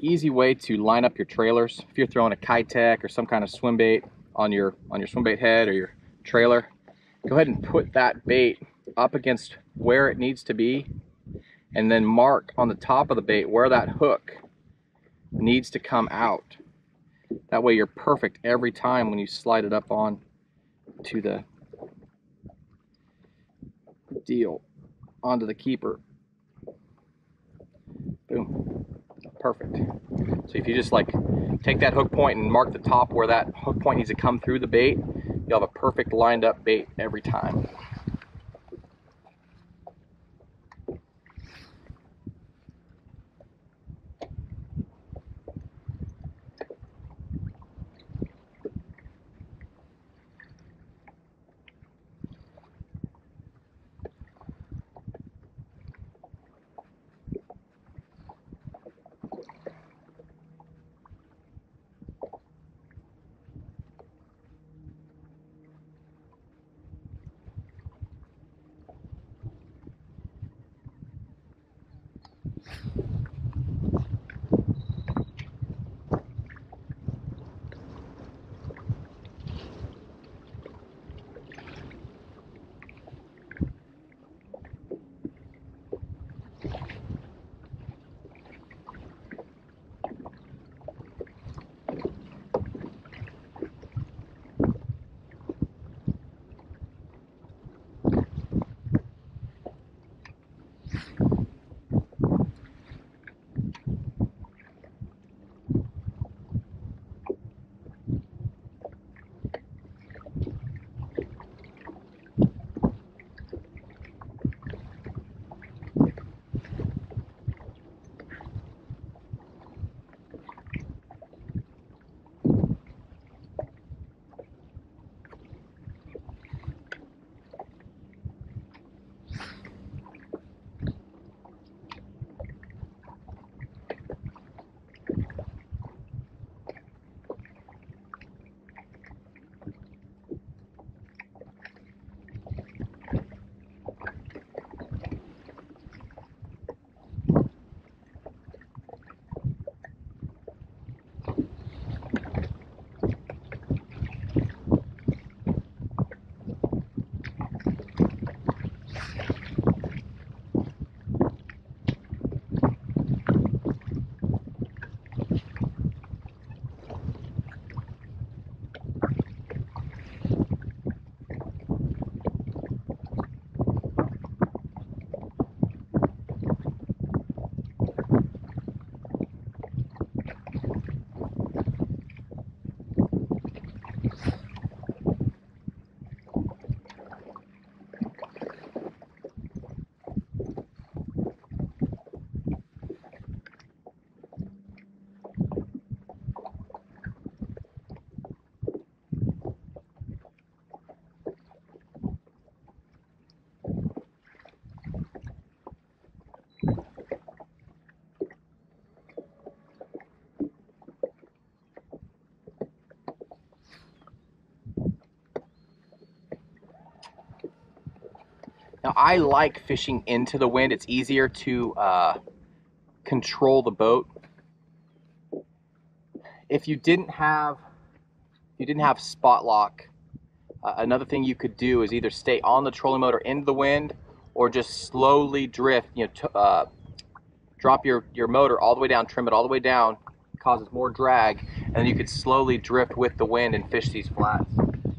Easy way to line up your trailers if you're throwing a Kytec or some kind of swim bait on your on your swim bait head or your trailer. Go ahead and put that bait up against where it needs to be, and then mark on the top of the bait where that hook needs to come out. That way you're perfect every time when you slide it up on to the deal onto the keeper. Boom. Perfect. So if you just like take that hook point and mark the top where that hook point needs to come through the bait, you'll have a perfect lined up bait every time. Now, I like fishing into the wind. It's easier to uh, control the boat. If you didn't have, if you didn't have spot lock, uh, another thing you could do is either stay on the trolling motor into the wind, or just slowly drift. You know, t uh, drop your your motor all the way down, trim it all the way down, causes more drag, and then you could slowly drift with the wind and fish these flats.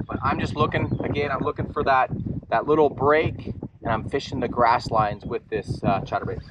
But I'm just looking again. I'm looking for that that little break, and I'm fishing the grass lines with this uh, chatterbait.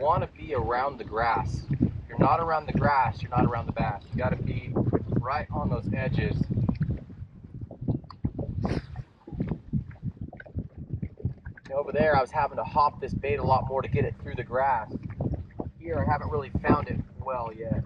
Want to be around the grass. If you're not around the grass, you're not around the bass. You got to be right on those edges. And over there, I was having to hop this bait a lot more to get it through the grass. Here, I haven't really found it well yet.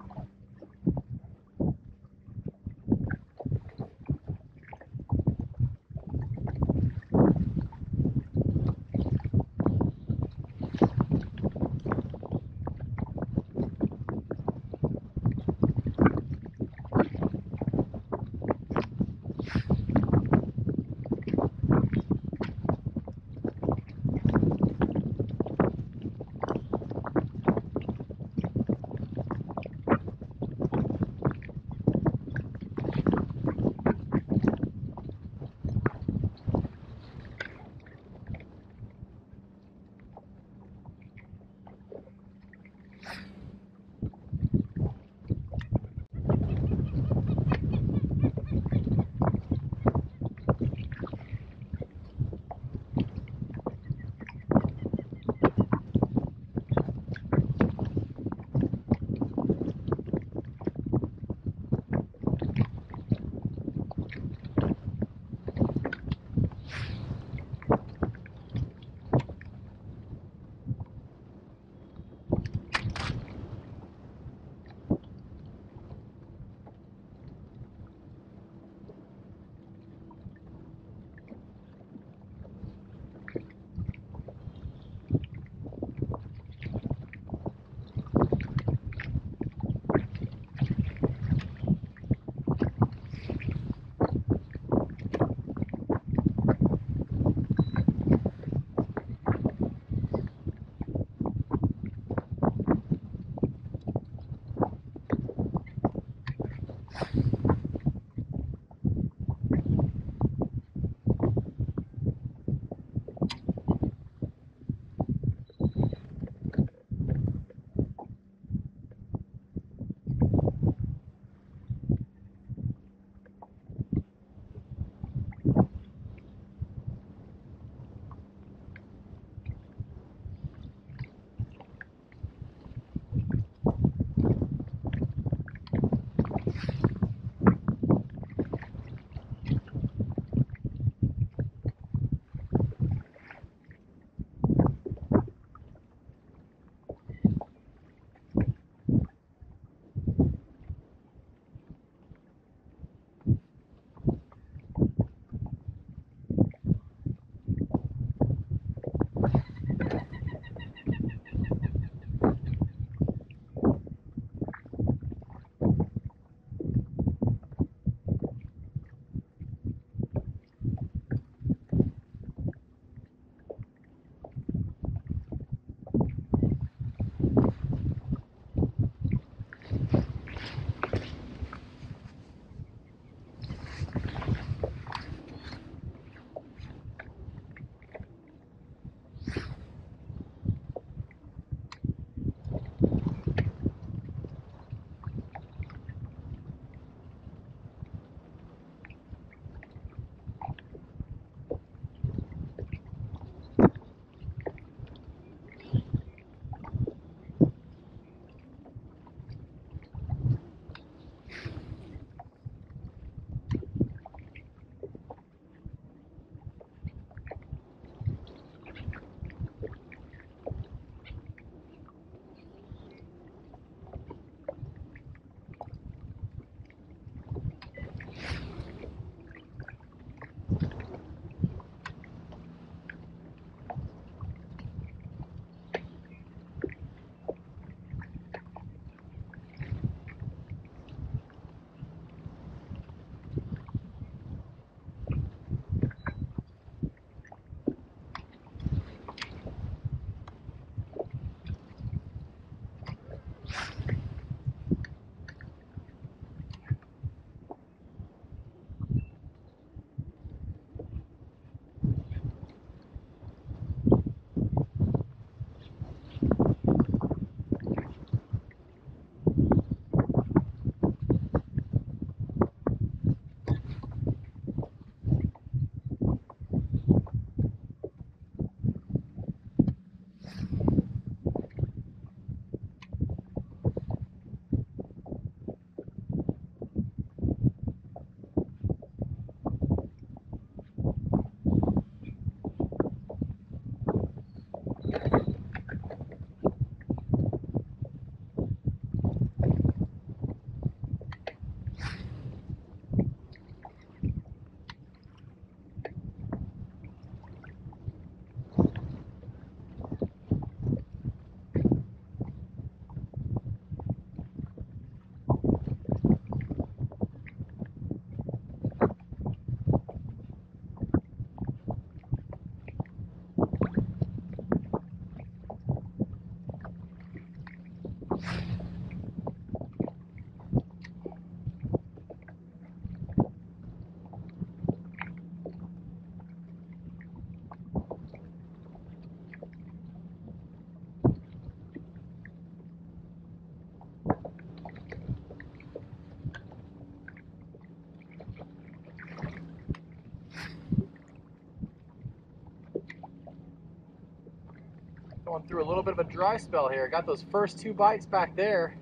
Going through a little bit of a dry spell here. Got those first two bites back there.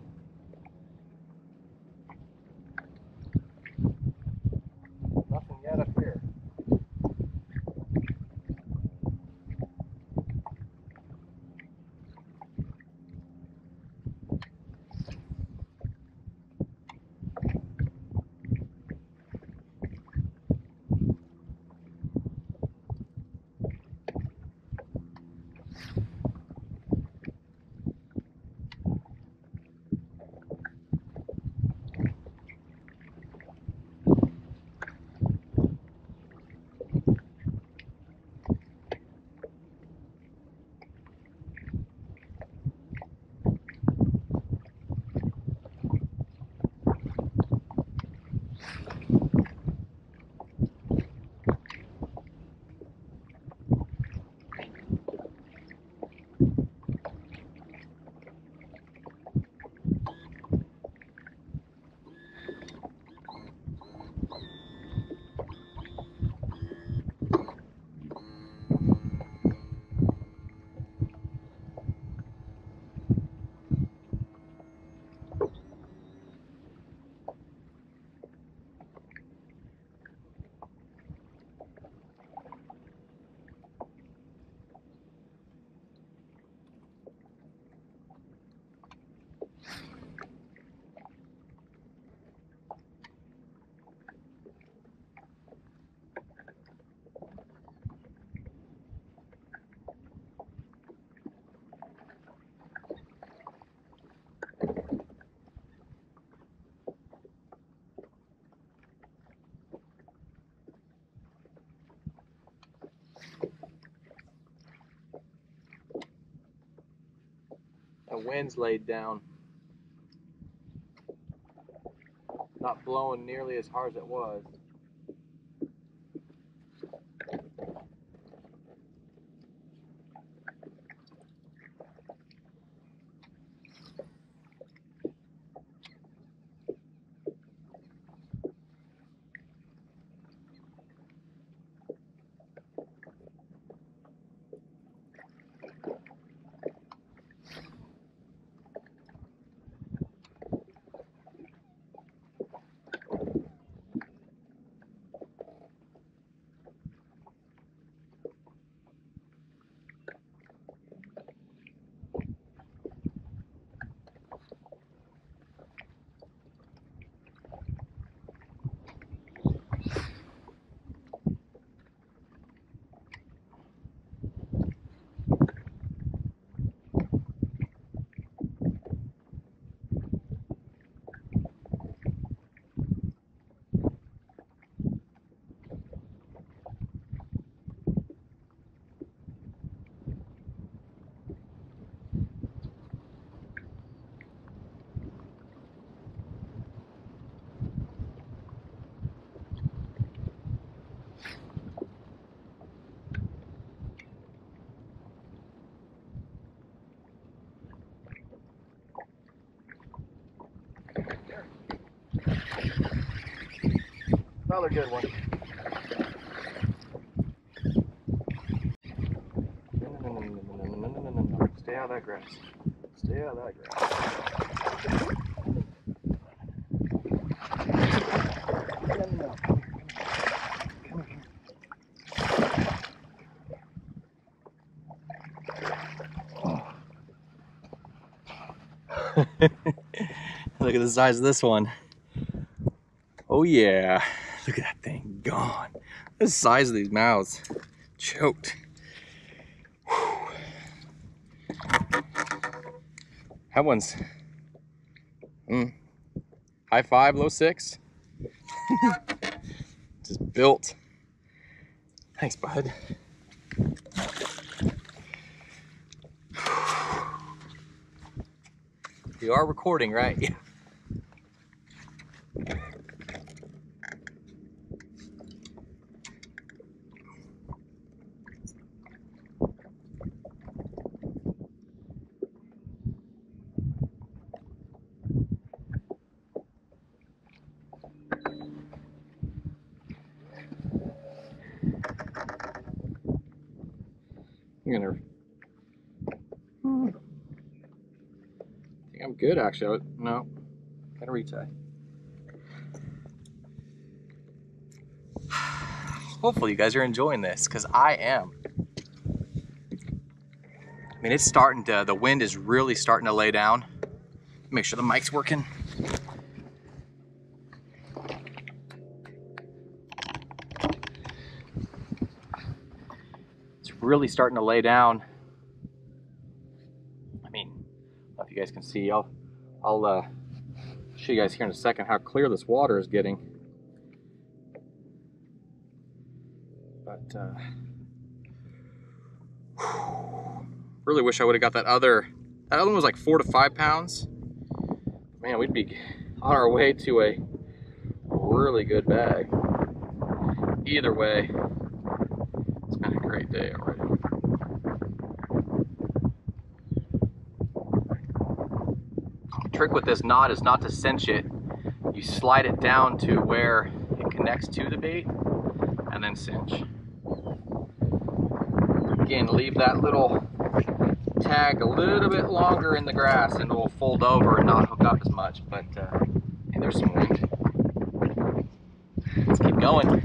Nothing yet up here. Wind's laid down, not blowing nearly as hard as it was. Another good one. Stay out of that grass. Stay out of that grass. Look at the size of this one. Oh yeah. Look at that thing gone. The size of these mouths, choked. Whew. That one's mm, high five, low six. Just built. Thanks, bud. You are recording, right? Yeah. good actually. I, no, kind of retie. Hopefully you guys are enjoying this, because I am. I mean, it's starting to, the wind is really starting to lay down. Make sure the mic's working. It's really starting to lay down. I mean, I don't know if you guys can see, I'll, I'll uh, show you guys here in a second how clear this water is getting. But uh, really wish I would have got that other. That other one was like four to five pounds. Man, we'd be on our way to a really good bag. Either way, it's been a great day already. The trick with this knot is not to cinch it. You slide it down to where it connects to the bait and then cinch. Again, leave that little tag a little bit longer in the grass and it will fold over and not hook up as much, but uh, and there's some wind. Let's keep going.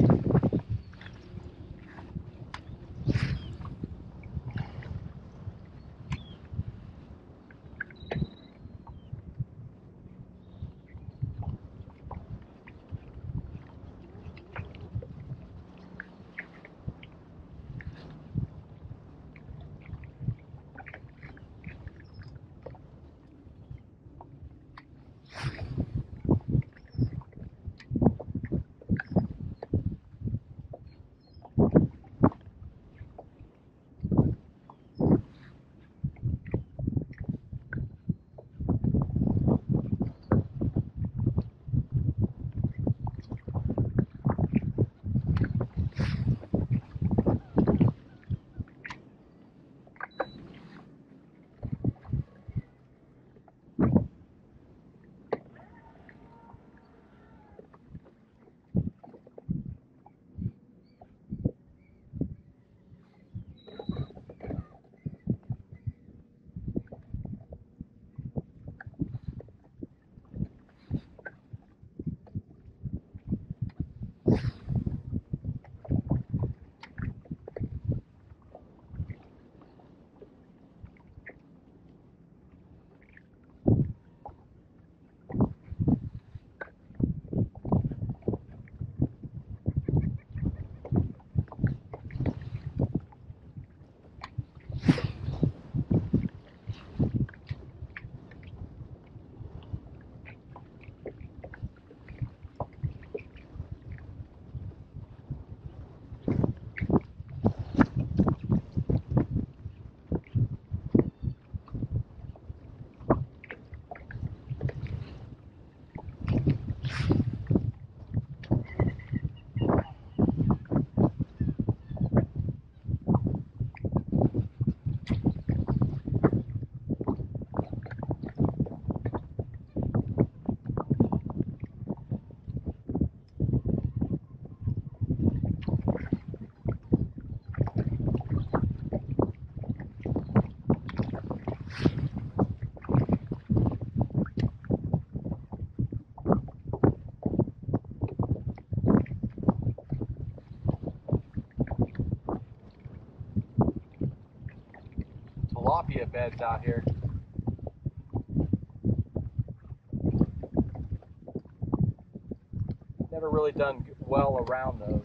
Tilapia beds out here. Never really done well around those.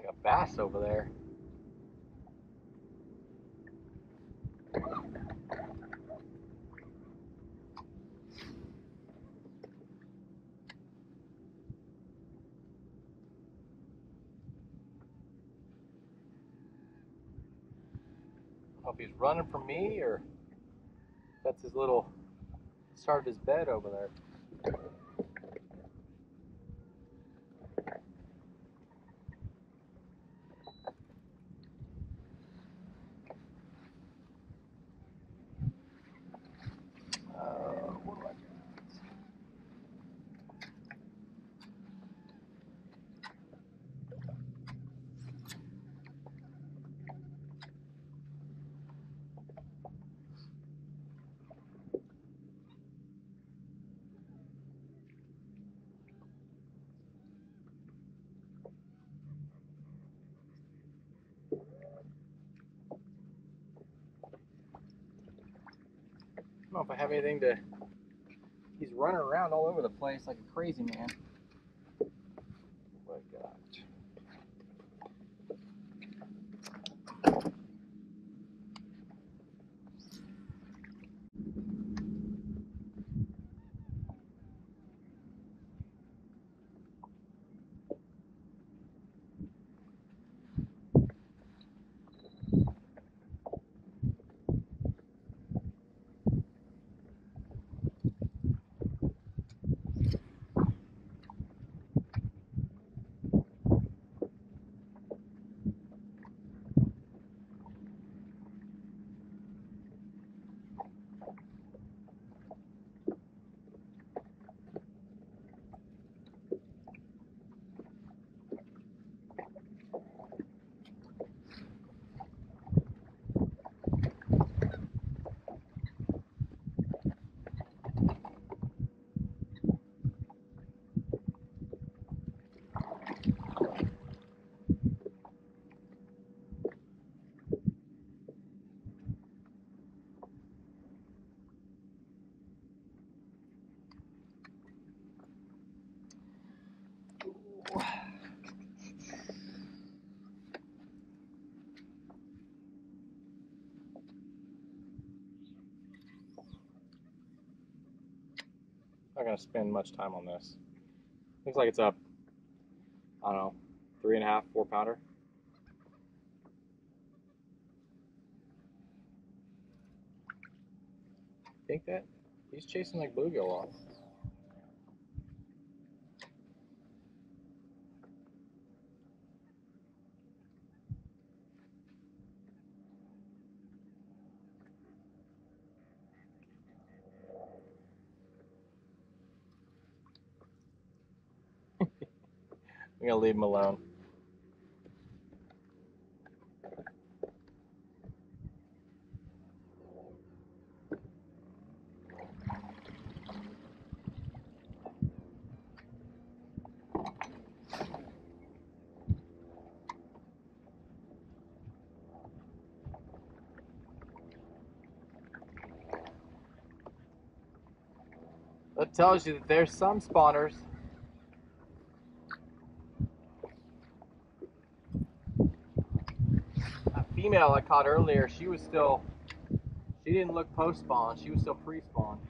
like a bass over there. I don't know if he's running from me or that's his little started his bed over there. I don't know if I have anything to. He's running around all over the place like a crazy man. What I got? Not gonna spend much time on this. Looks like it's up, I don't know, three and a half, four pounder. I think that he's chasing like bluegill off. I'm gonna leave him alone. That tells you that there's some spawners. Female I caught earlier, she was still, she didn't look post-spawn, she was still pre-spawn.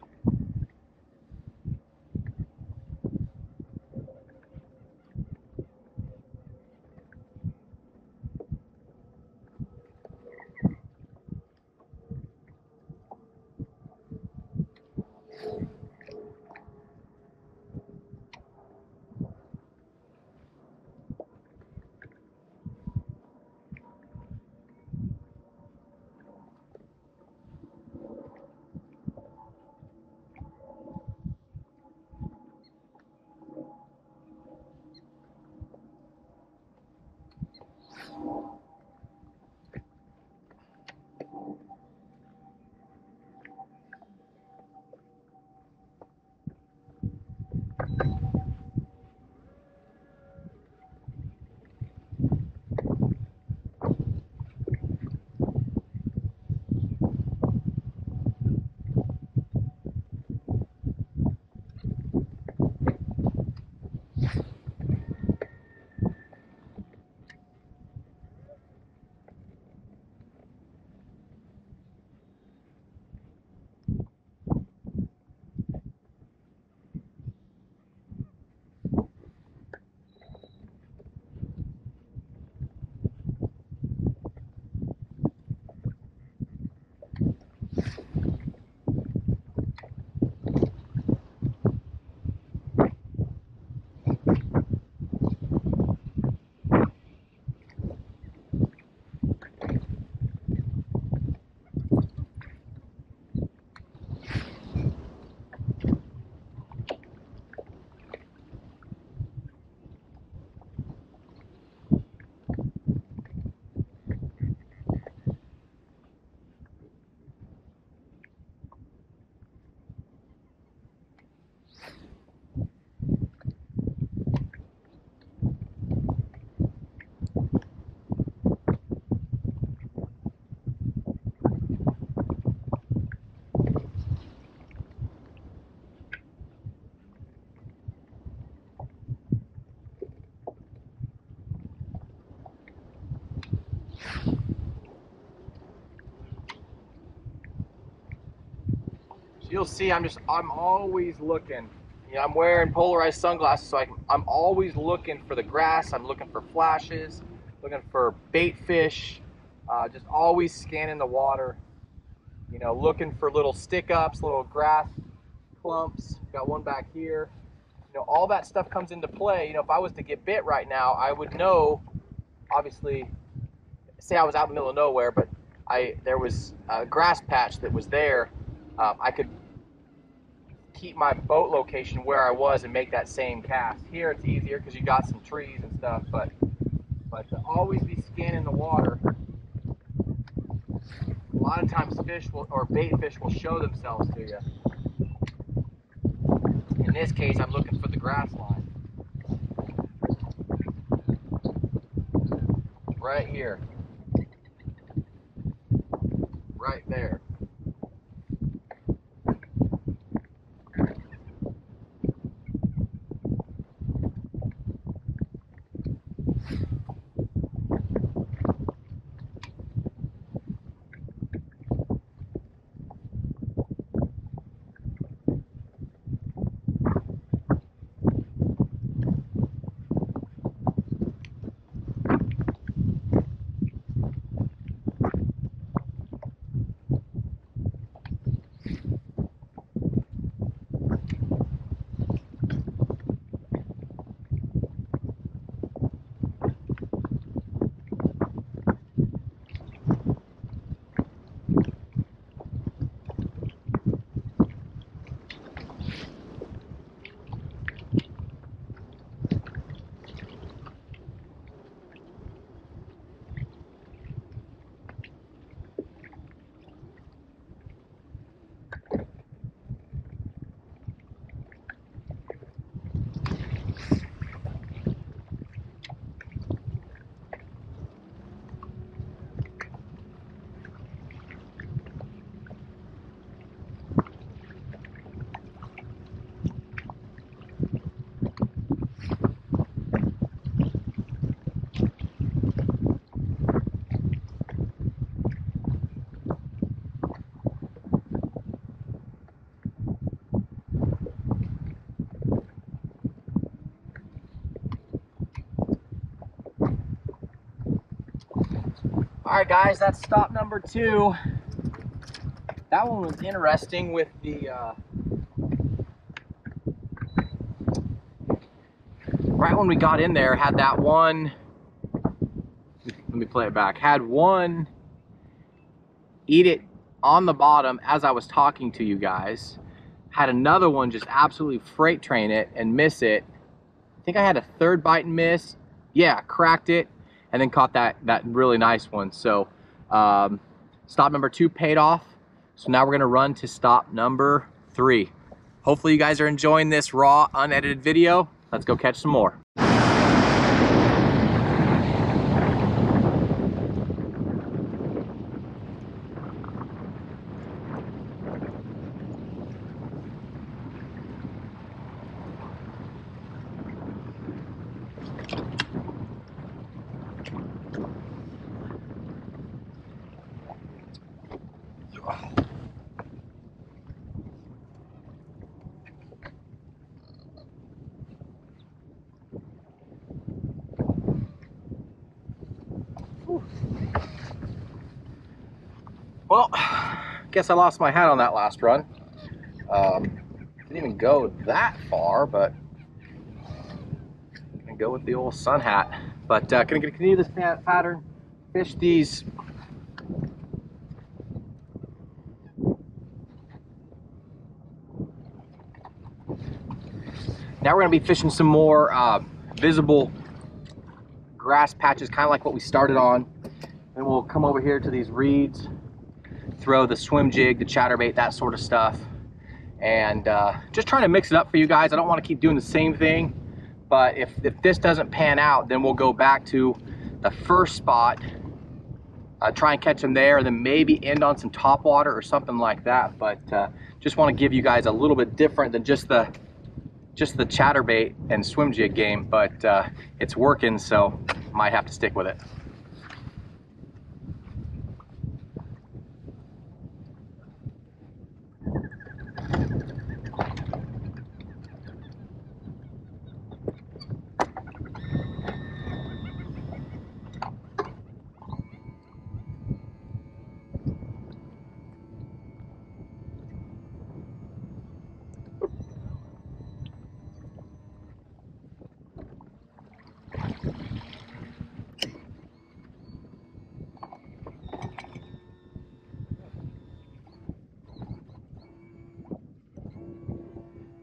you'll see I'm just, I'm always looking. You know, I'm wearing polarized sunglasses, so I can, I'm always looking for the grass. I'm looking for flashes, looking for bait fish, uh, just always scanning the water. You know, looking for little stick ups, little grass clumps. Got one back here. You know, all that stuff comes into play. You know, if I was to get bit right now, I would know, obviously, say I was out in the middle of nowhere, but I there was a grass patch that was there. Um, I could keep my boat location where I was and make that same cast. Here it's easier because you got some trees and stuff, but but to always be scanning the water. A lot of times fish will, or bait fish will show themselves to you. In this case, I'm looking for the grass line. Right here. Right there. All right, guys, that's stop number two. That one was interesting with the uh, right when we got in there, had that one. Let me play it back. Had one eat it on the bottom as I was talking to you guys. Had another one just absolutely freight train it and miss it. I think I had a third bite and miss. Yeah, cracked it. And then caught that that really nice one. So um, stop number two paid off. So now we're gonna run to stop number three. Hopefully you guys are enjoying this raw, unedited video. Let's go catch some more. Well, guess I lost my hat on that last run. Um, didn't even go that far, but I'm gonna go with the old sun hat. But uh, gonna continue this pattern, fish these now we're gonna be fishing some more uh, visible grass patches, kind of like what we started on. Then we'll come over here to these reeds, throw the swim jig, the chatterbait, that sort of stuff. And uh, just trying to mix it up for you guys. I don't want to keep doing the same thing, but if, if this doesn't pan out, then we'll go back to the first spot, uh, try and catch them there, and then maybe end on some top water or something like that. But uh, just want to give you guys a little bit different than just the just the chatterbait and swim jig game, but uh, it's working, so might have to stick with it. Okay,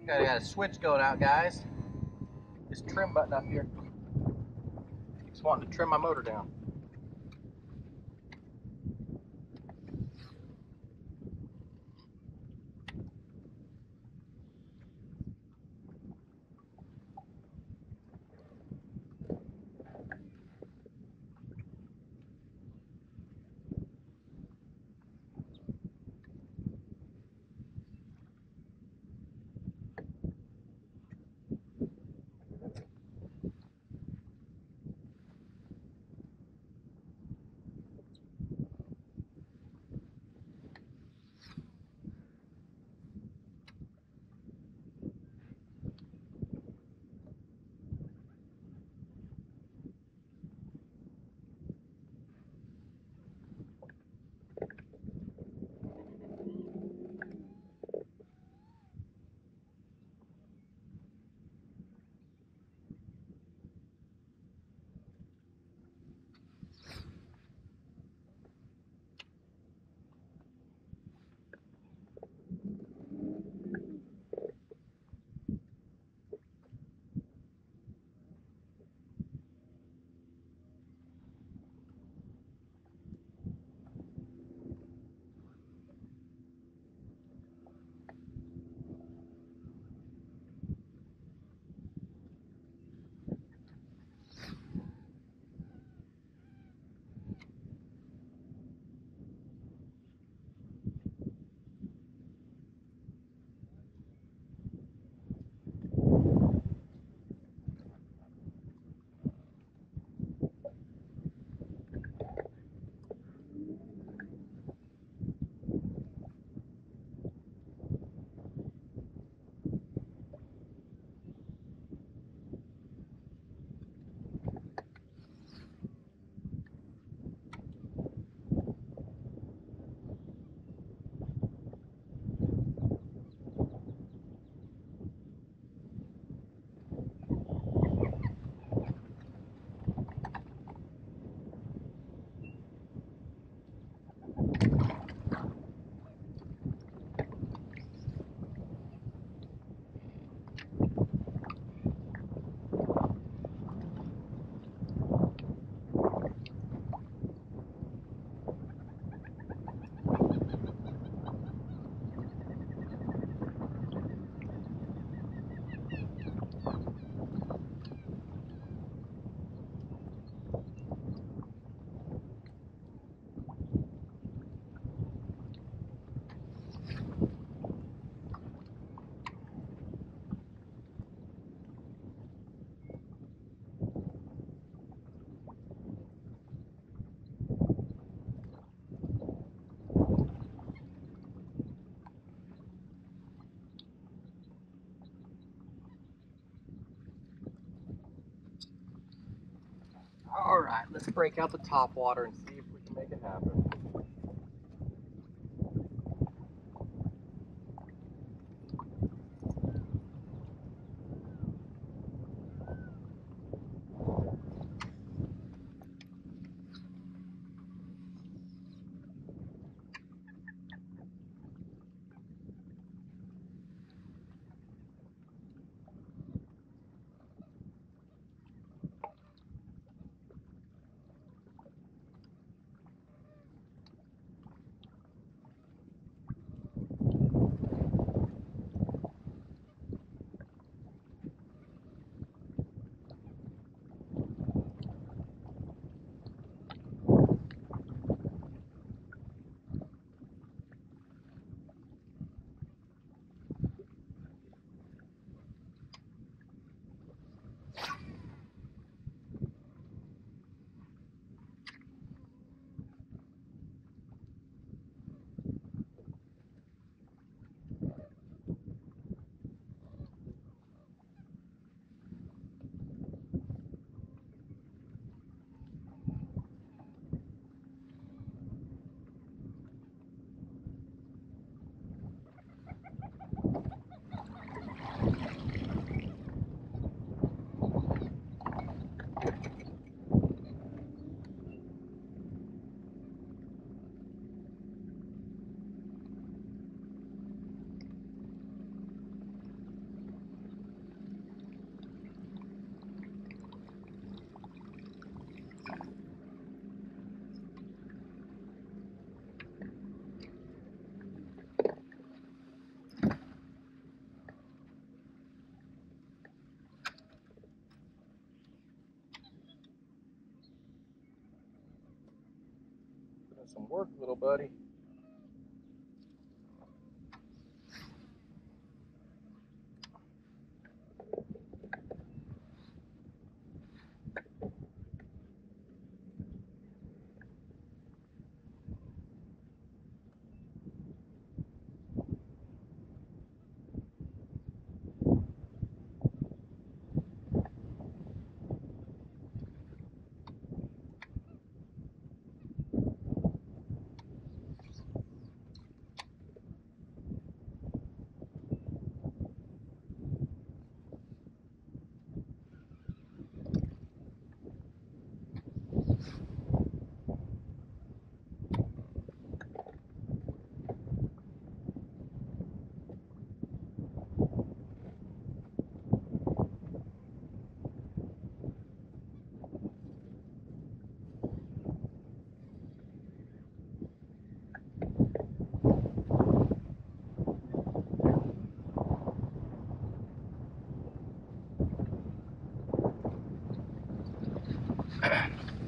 I got a switch going out, guys. This trim button up here keeps wanting to trim my motor down. All right, let's break out the top water and see if we can make it happen. doing some work, little buddy.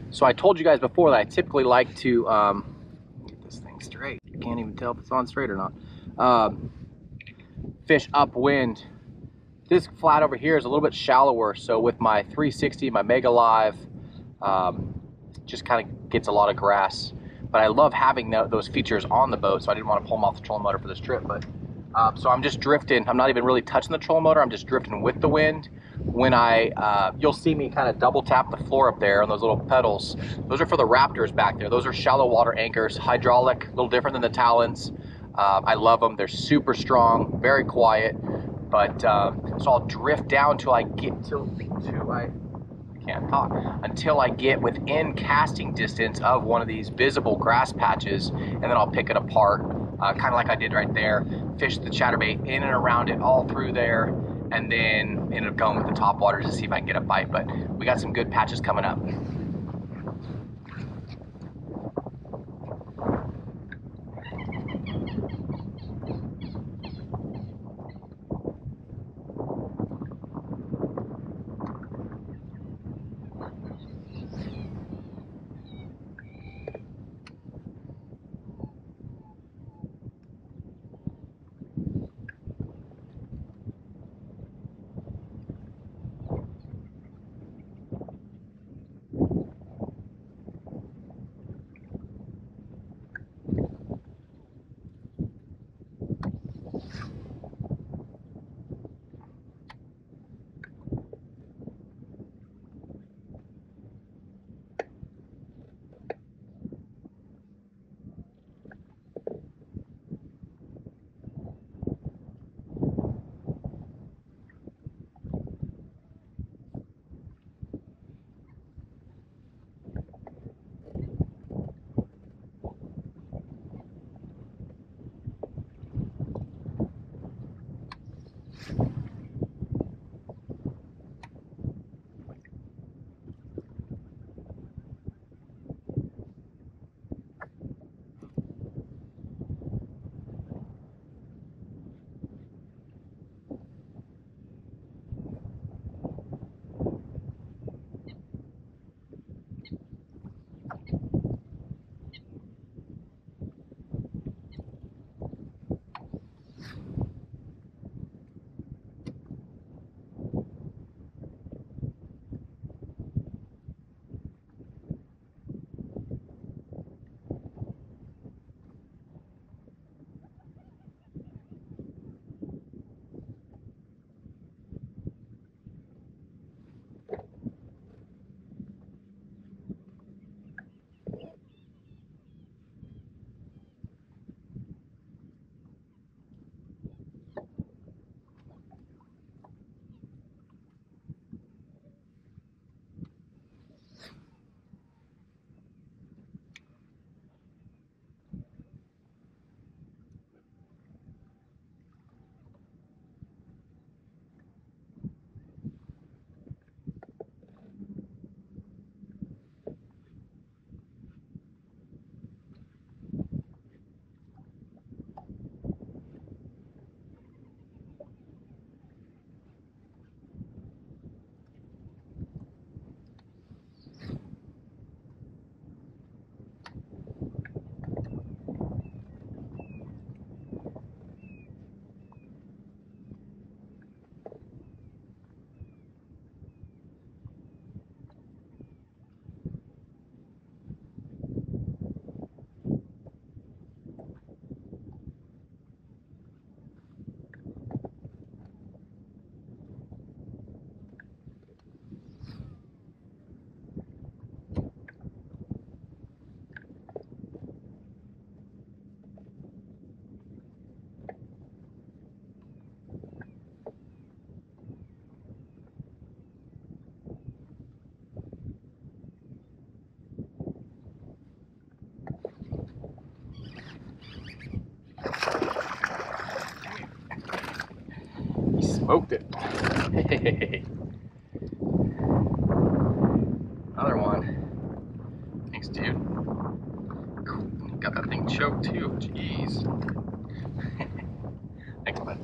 So I told you guys before that I typically like to um, get this thing straight. I can't even tell if it's on straight or not. Um, fish upwind. This flat over here is a little bit shallower, so with my three sixty, my Mega Live, um, just kind of gets a lot of grass. But I love having the, those features on the boat, so I didn't want to pull them off the trolling motor for this trip. But um, so I'm just drifting. I'm not even really touching the trolling motor. I'm just drifting with the wind. When I, uh, you'll see me kind of double tap the floor up there on those little pedals. Those are for the Raptors back there. Those are shallow water anchors, hydraulic, a little different than the Talons. Uh, I love them. They're super strong, very quiet. But uh, so I'll drift down till I get till, till I, I can't talk until I get within casting distance of one of these visible grass patches, and then I'll pick it apart, uh, kind of like I did right there. Fish the chatterbait in and around it all through there, and then ended up going with the top waters to see if I can get a bite, but we got some good patches coming up. Smoked it. Another one. Thanks, dude. Got that thing choked too. Jeez. Thanks, bud.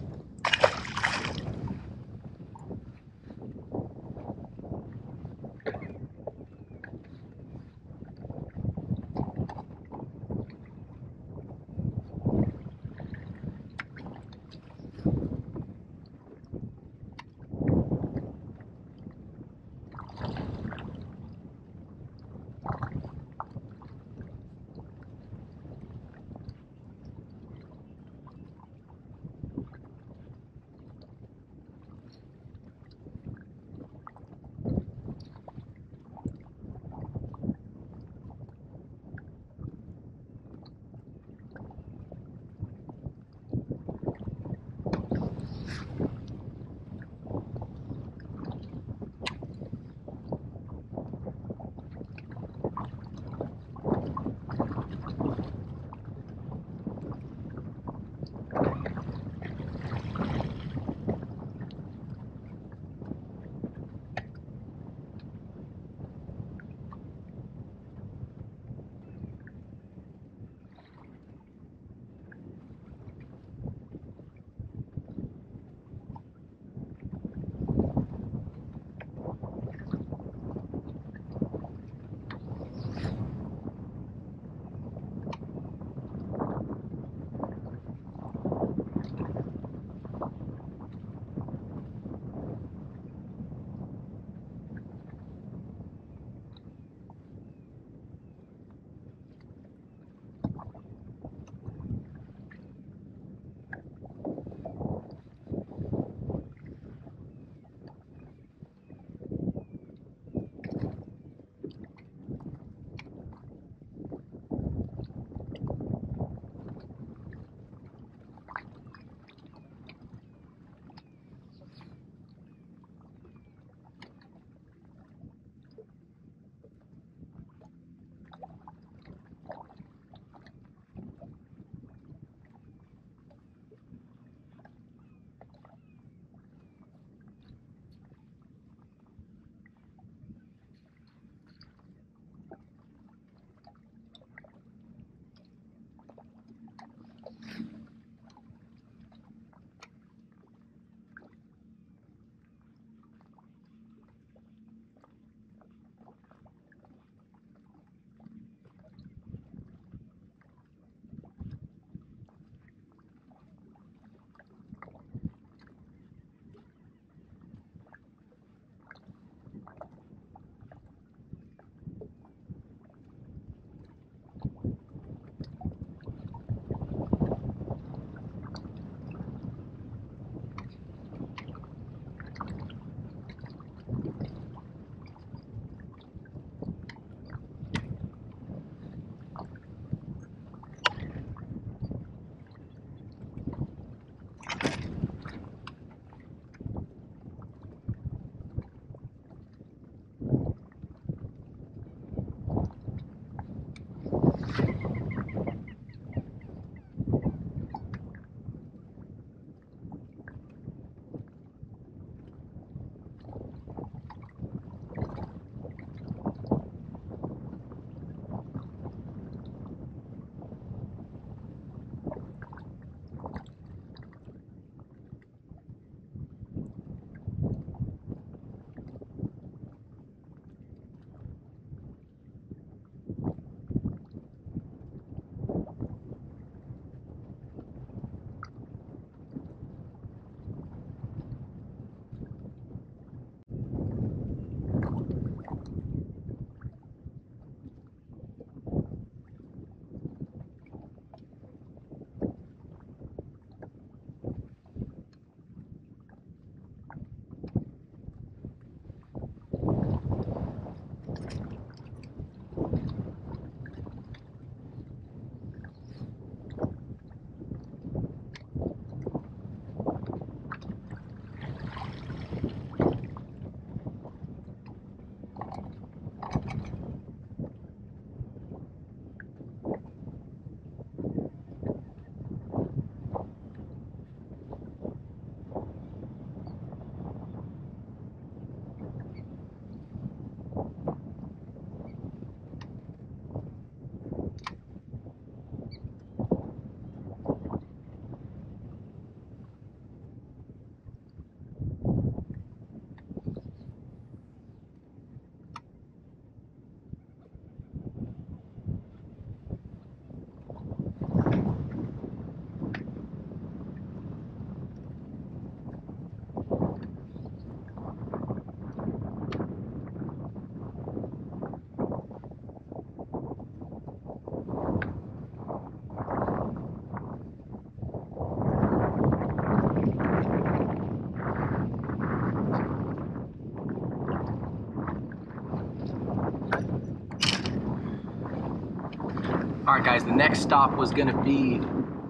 Alright guys, the next stop was going to be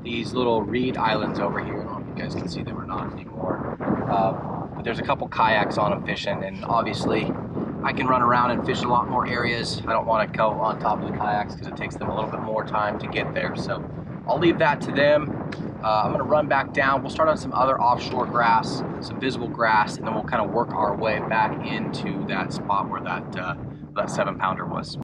these little reed islands over here. I don't know if you guys can see them or not anymore. Uh, but there's a couple kayaks on them fishing, and obviously I can run around and fish a lot more areas. I don't want to go on top of the kayaks because it takes them a little bit more time to get there. So I'll leave that to them. Uh, I'm going to run back down. We'll start on some other offshore grass, some visible grass, and then we'll kind of work our way back into that spot where that, uh, that seven pounder was.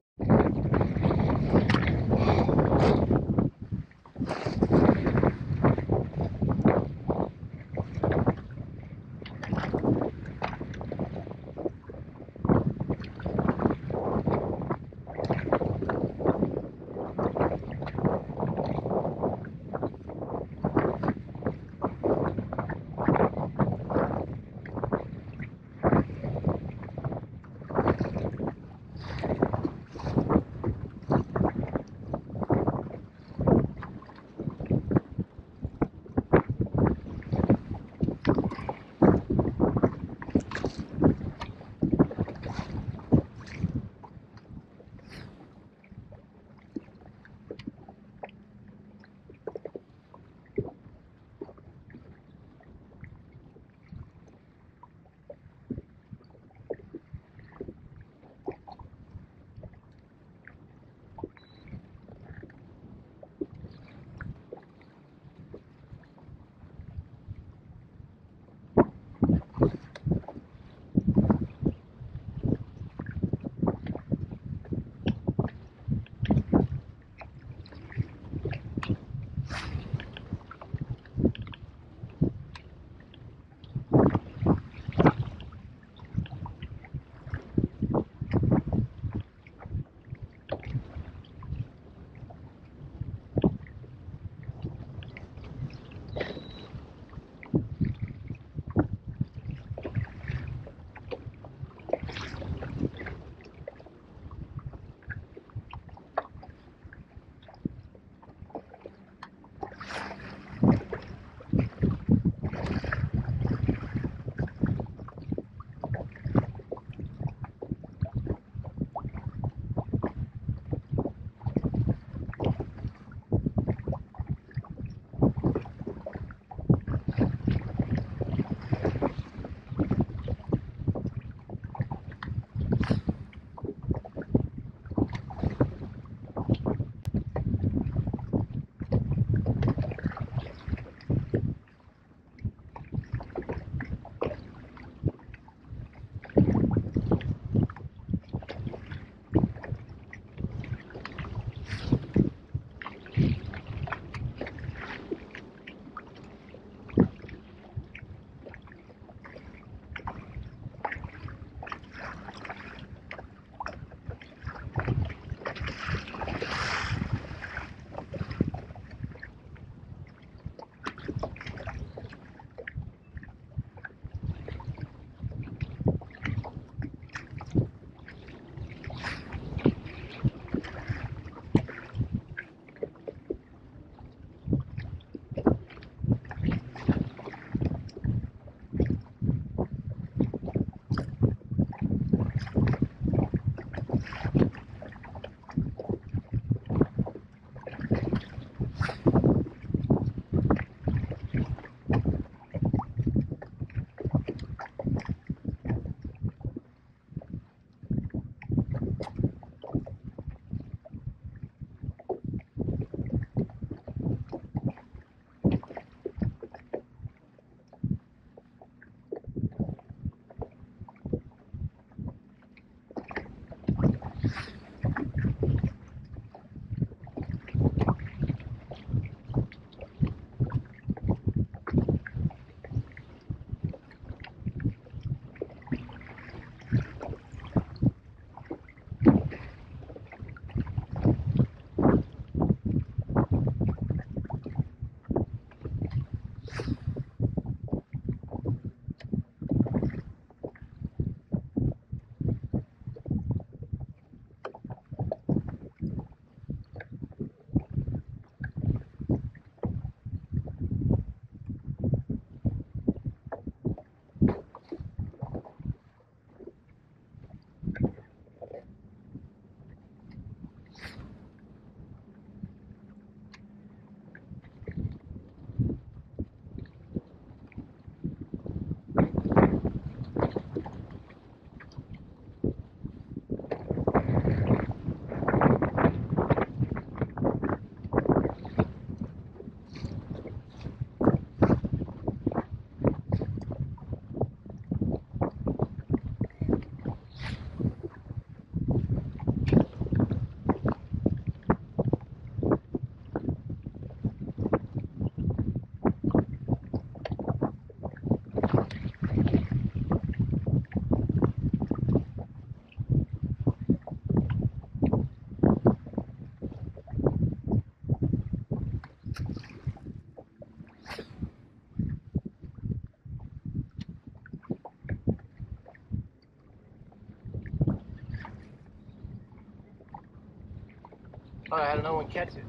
Oh, how did no one catch it?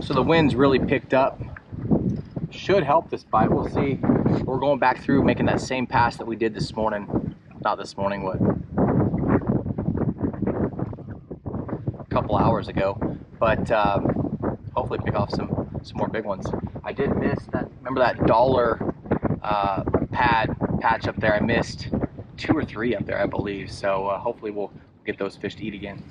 So the wind's really picked up. Should help this bite, we'll see. We're going back through, making that same pass that we did this morning. Not this morning, what? A couple hours ago. But um, hopefully pick off some, some more big ones. I did miss that, remember that dollar uh, pad patch up there? I missed two or three up there, I believe. So uh, hopefully we'll get those fish to eat again.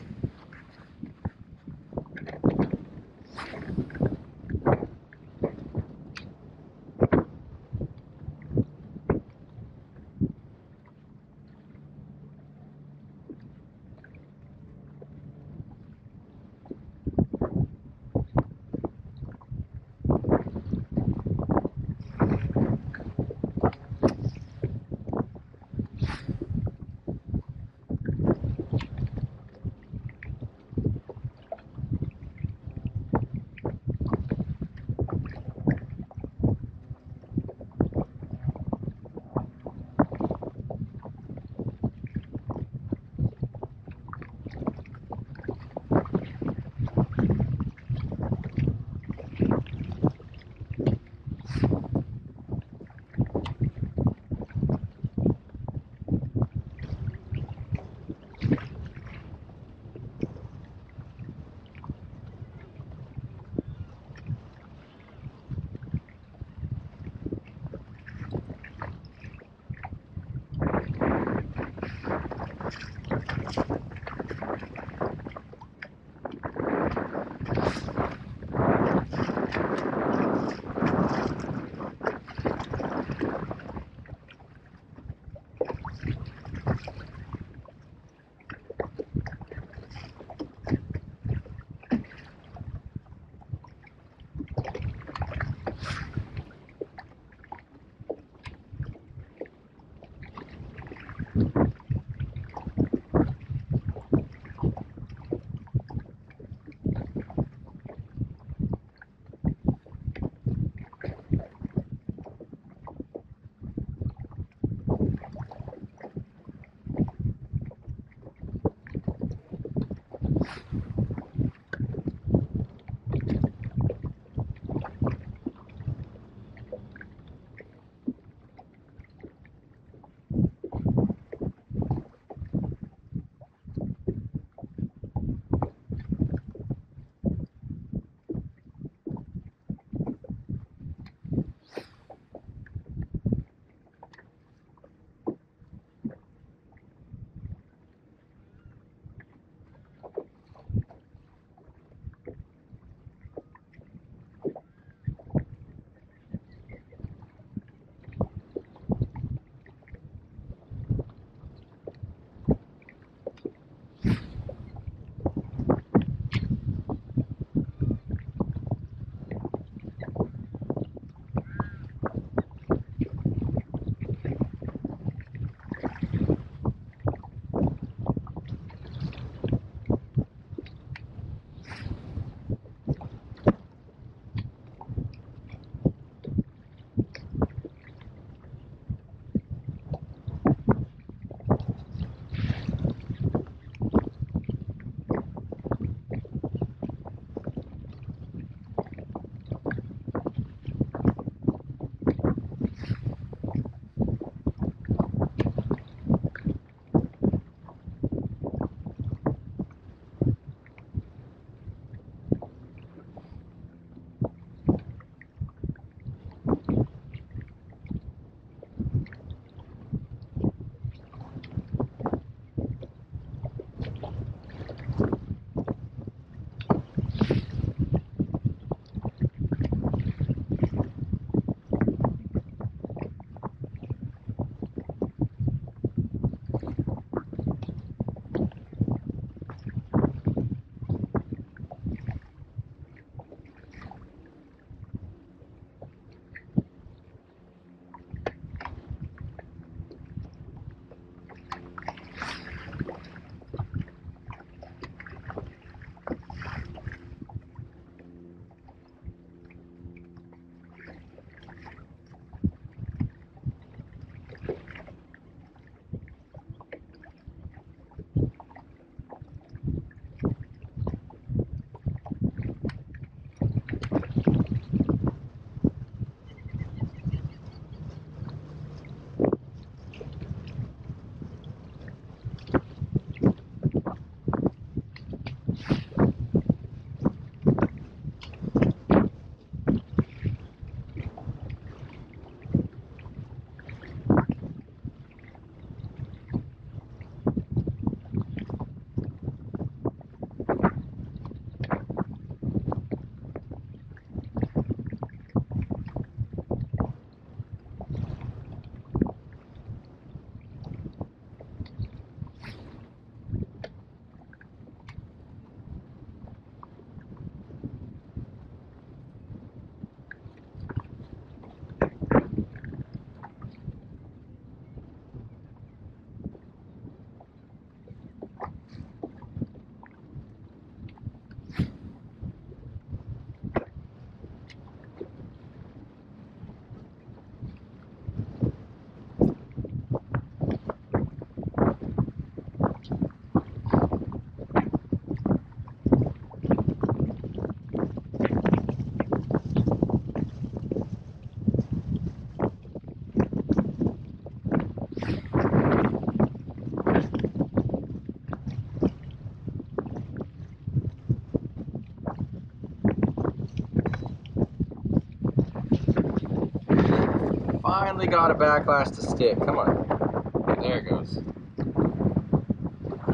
really got a backlash to stick. Come on. There it goes.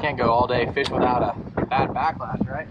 Can't go all day fish without a bad backlash, right?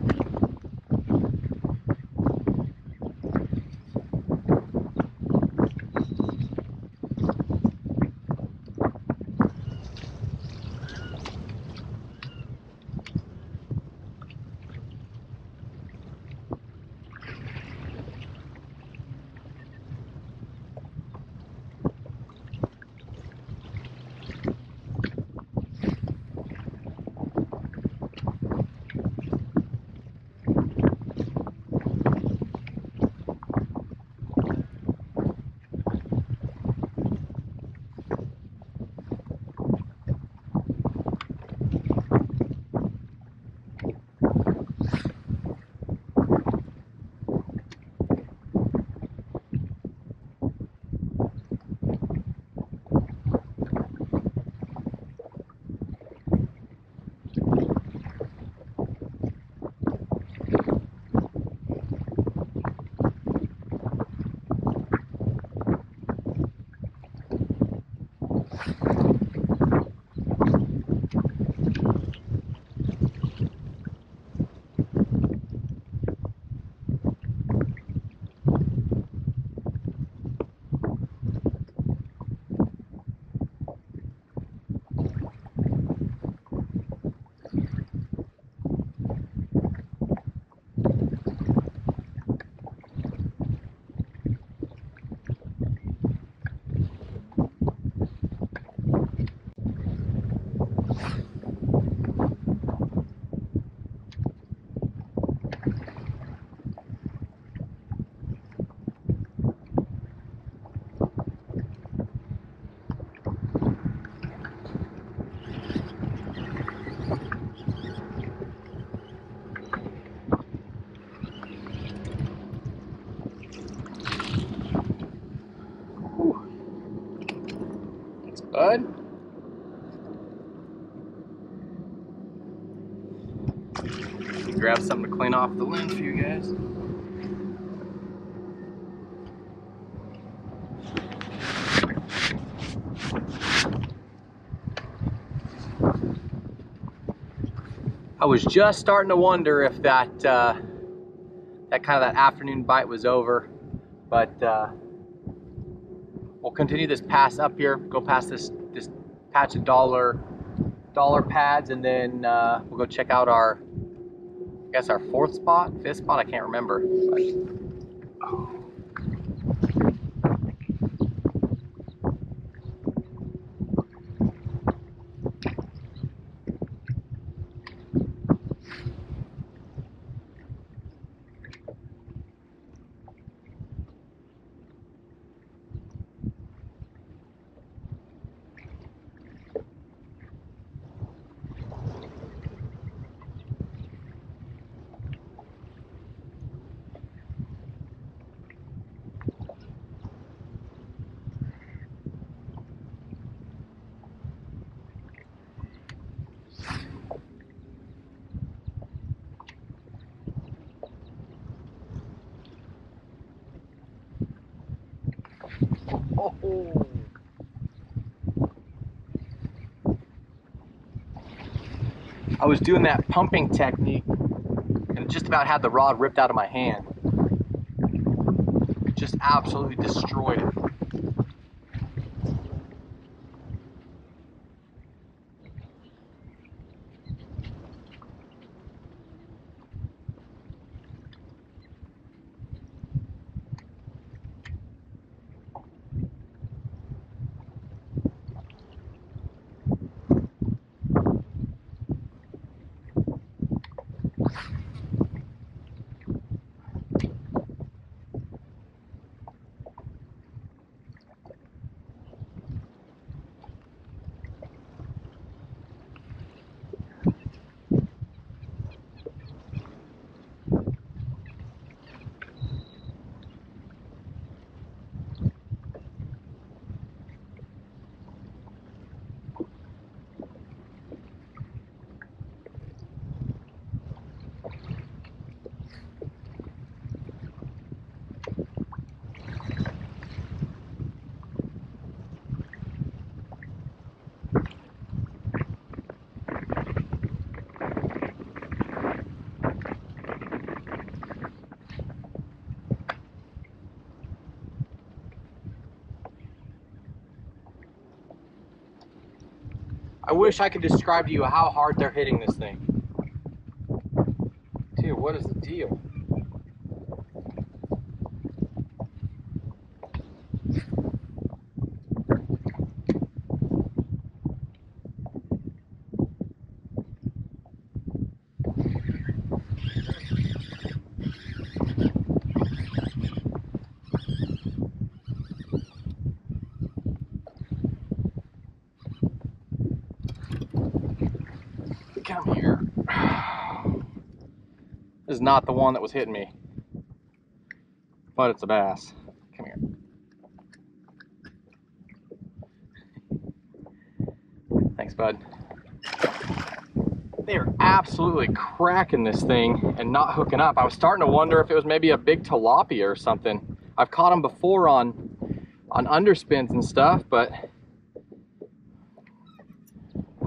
Grab something to clean off the lens for you guys. I was just starting to wonder if that uh, that kind of that afternoon bite was over, but uh, we'll continue this pass up here. Go past this this patch of dollar dollar pads, and then uh, we'll go check out our. I guess our fourth spot, fifth spot, I can't remember. But... Oh. I was doing that pumping technique and just about had the rod ripped out of my hand. Just absolutely destroyed it. I wish I could describe to you how hard they're hitting this thing. Dude, what is the deal? Is not the one that was hitting me, but it's a bass. Come here. Thanks, bud. They are absolutely cracking this thing and not hooking up. I was starting to wonder if it was maybe a big tilapia or something. I've caught them before on on underspins and stuff, but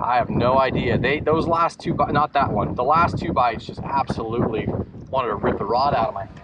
I have no idea. They those last two, not that one. The last two bites just absolutely wanted to rip the rod out of my hand.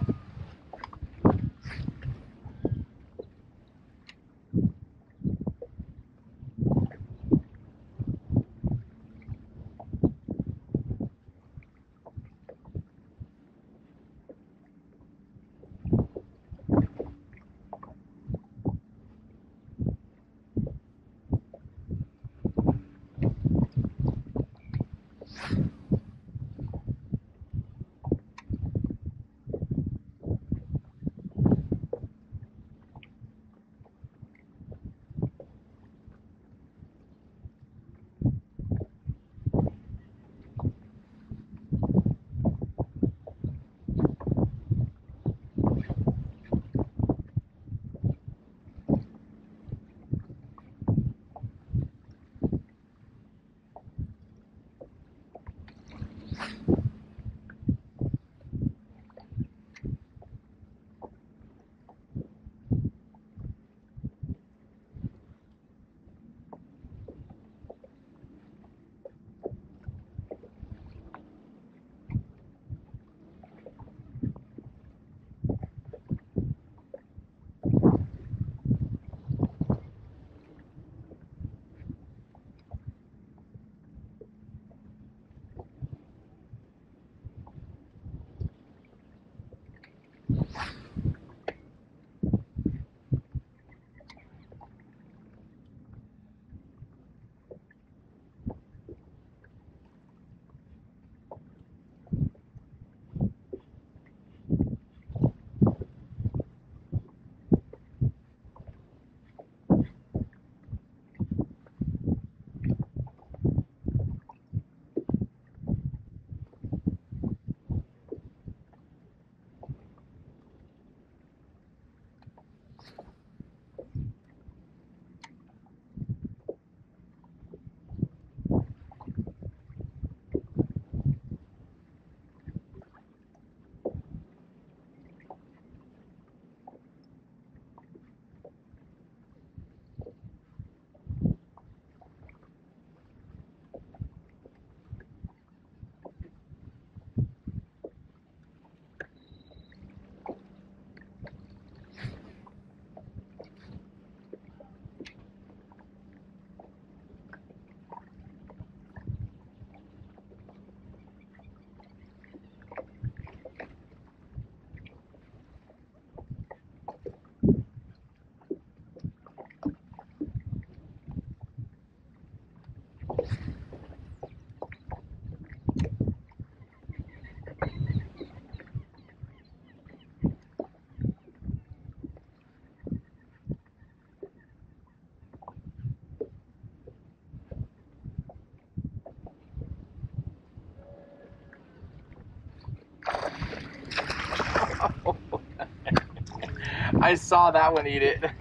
I saw that one eat it. It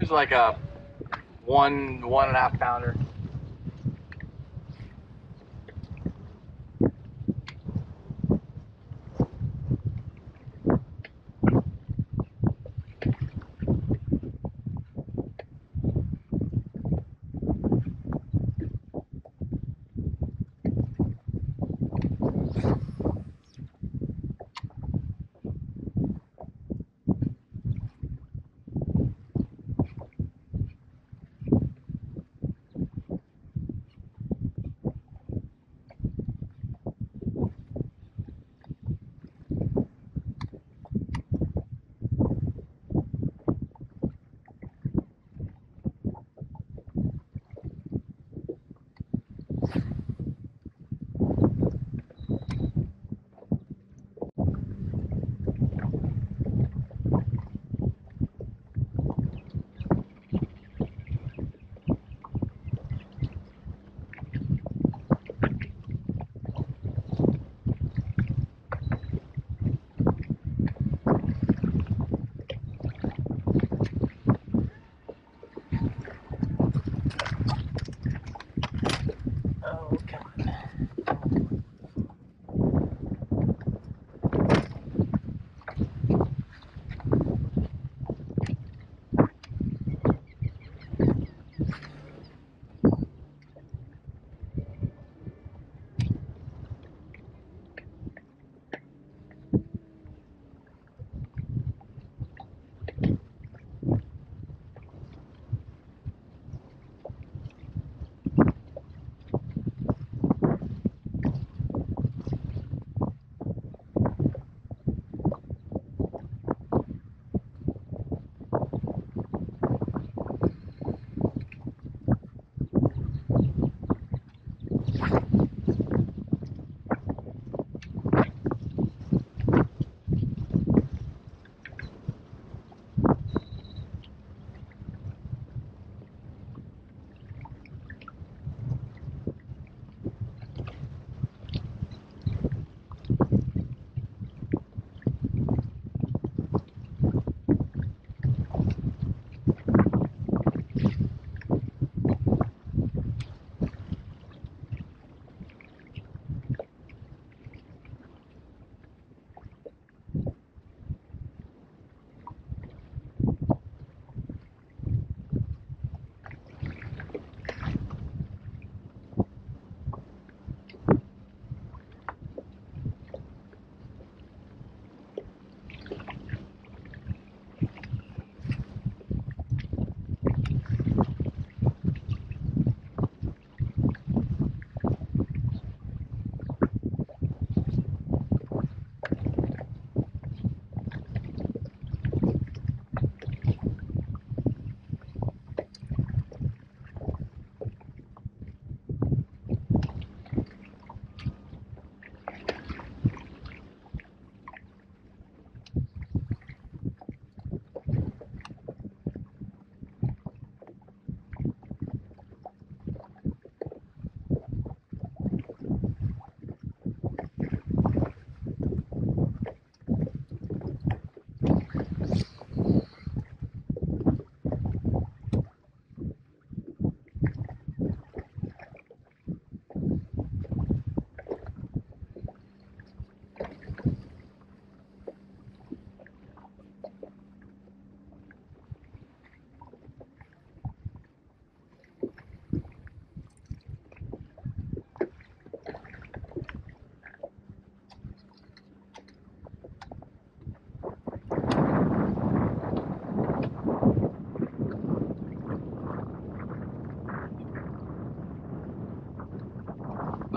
was like a one, one and a half pounder.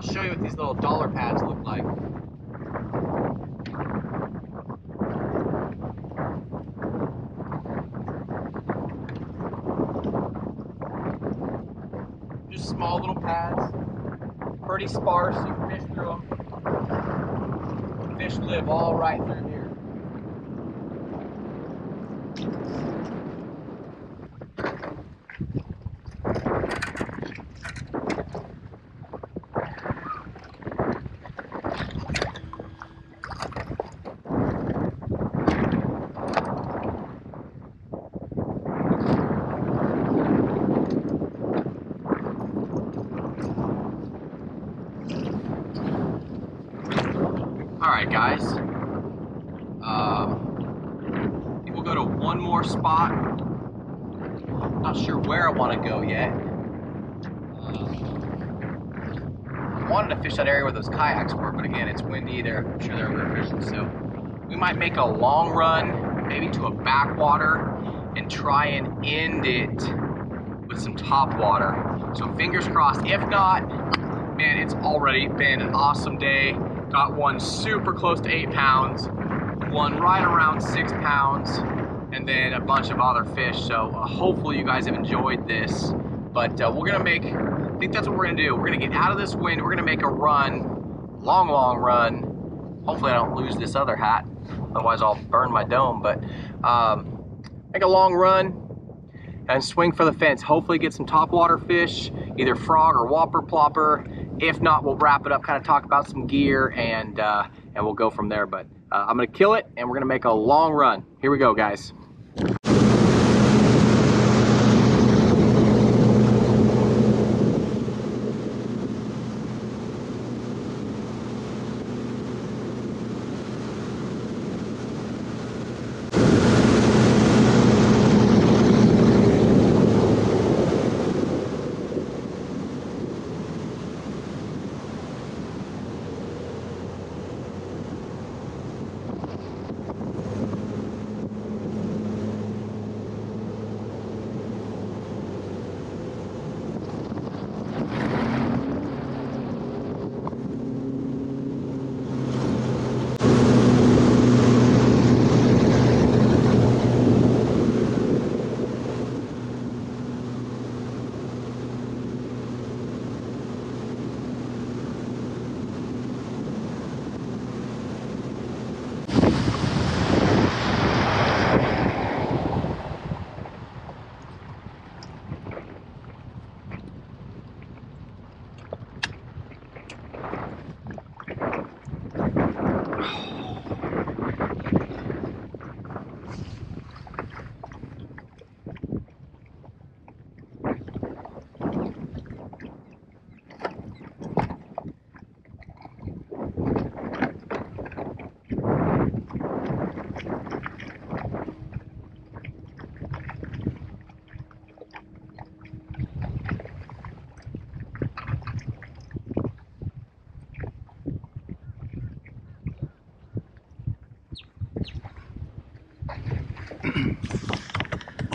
I'll show you what these little dollar pads look like. Just small little pads, pretty sparse, you can fish through them. Fish live all right through here. That area where those kayaks were, but again, it's windy. They're, I'm sure they're overfishing, so we might make a long run, maybe to a backwater, and try and end it with some top water. So fingers crossed. If not, man, it's already been an awesome day. Got one super close to eight pounds, one right around six pounds, and then a bunch of other fish. So uh, hopefully you guys have enjoyed this, but uh, we're gonna make. I think that's what we're gonna do. We're gonna get out of this wind. We're gonna make a run, long, long run. Hopefully I don't lose this other hat. Otherwise I'll burn my dome, but um, make a long run and swing for the fence. Hopefully get some topwater fish, either frog or whopper plopper. If not, we'll wrap it up, kind of talk about some gear, and, uh, and we'll go from there. But uh, I'm gonna kill it, and we're gonna make a long run. Here we go, guys.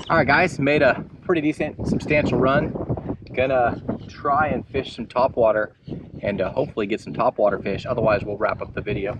All right, guys, made a pretty decent, substantial run. Gonna try and fish some topwater and uh, hopefully get some topwater fish. Otherwise, we'll wrap up the video.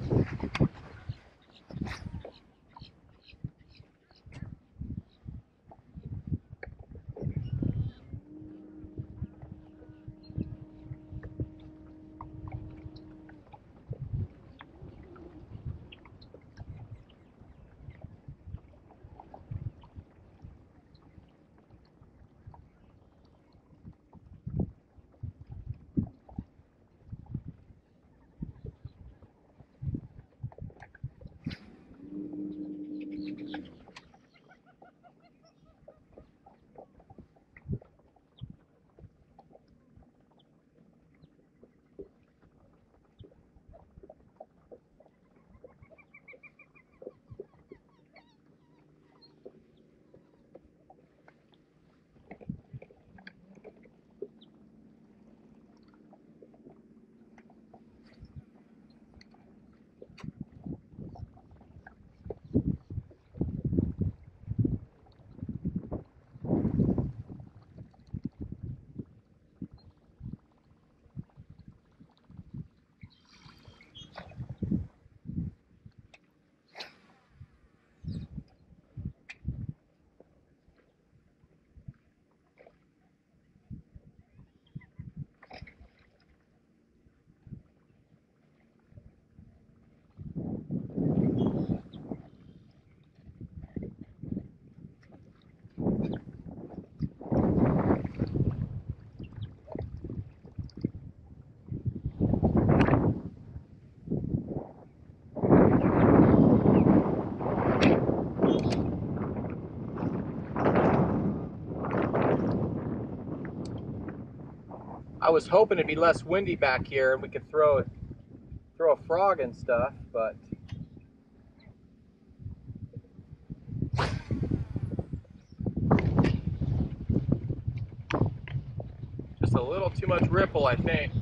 I was hoping it'd be less windy back here and we could throw it, throw a frog and stuff, but just a little too much ripple, I think.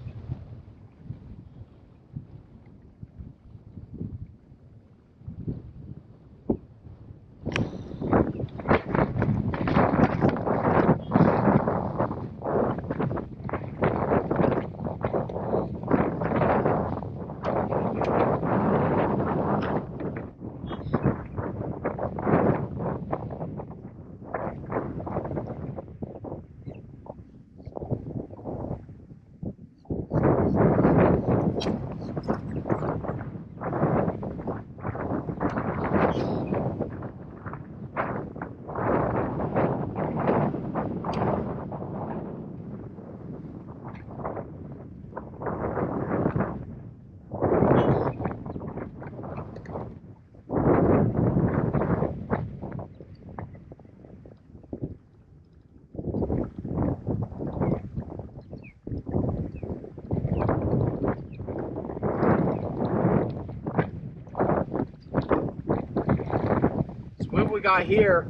Got here,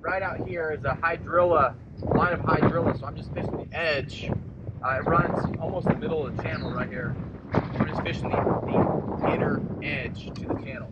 right out here is a hydrilla, line of hydrilla, so I'm just fishing the edge. Uh, it runs almost the middle of the channel right here. I'm just fishing the, the inner edge to the channel.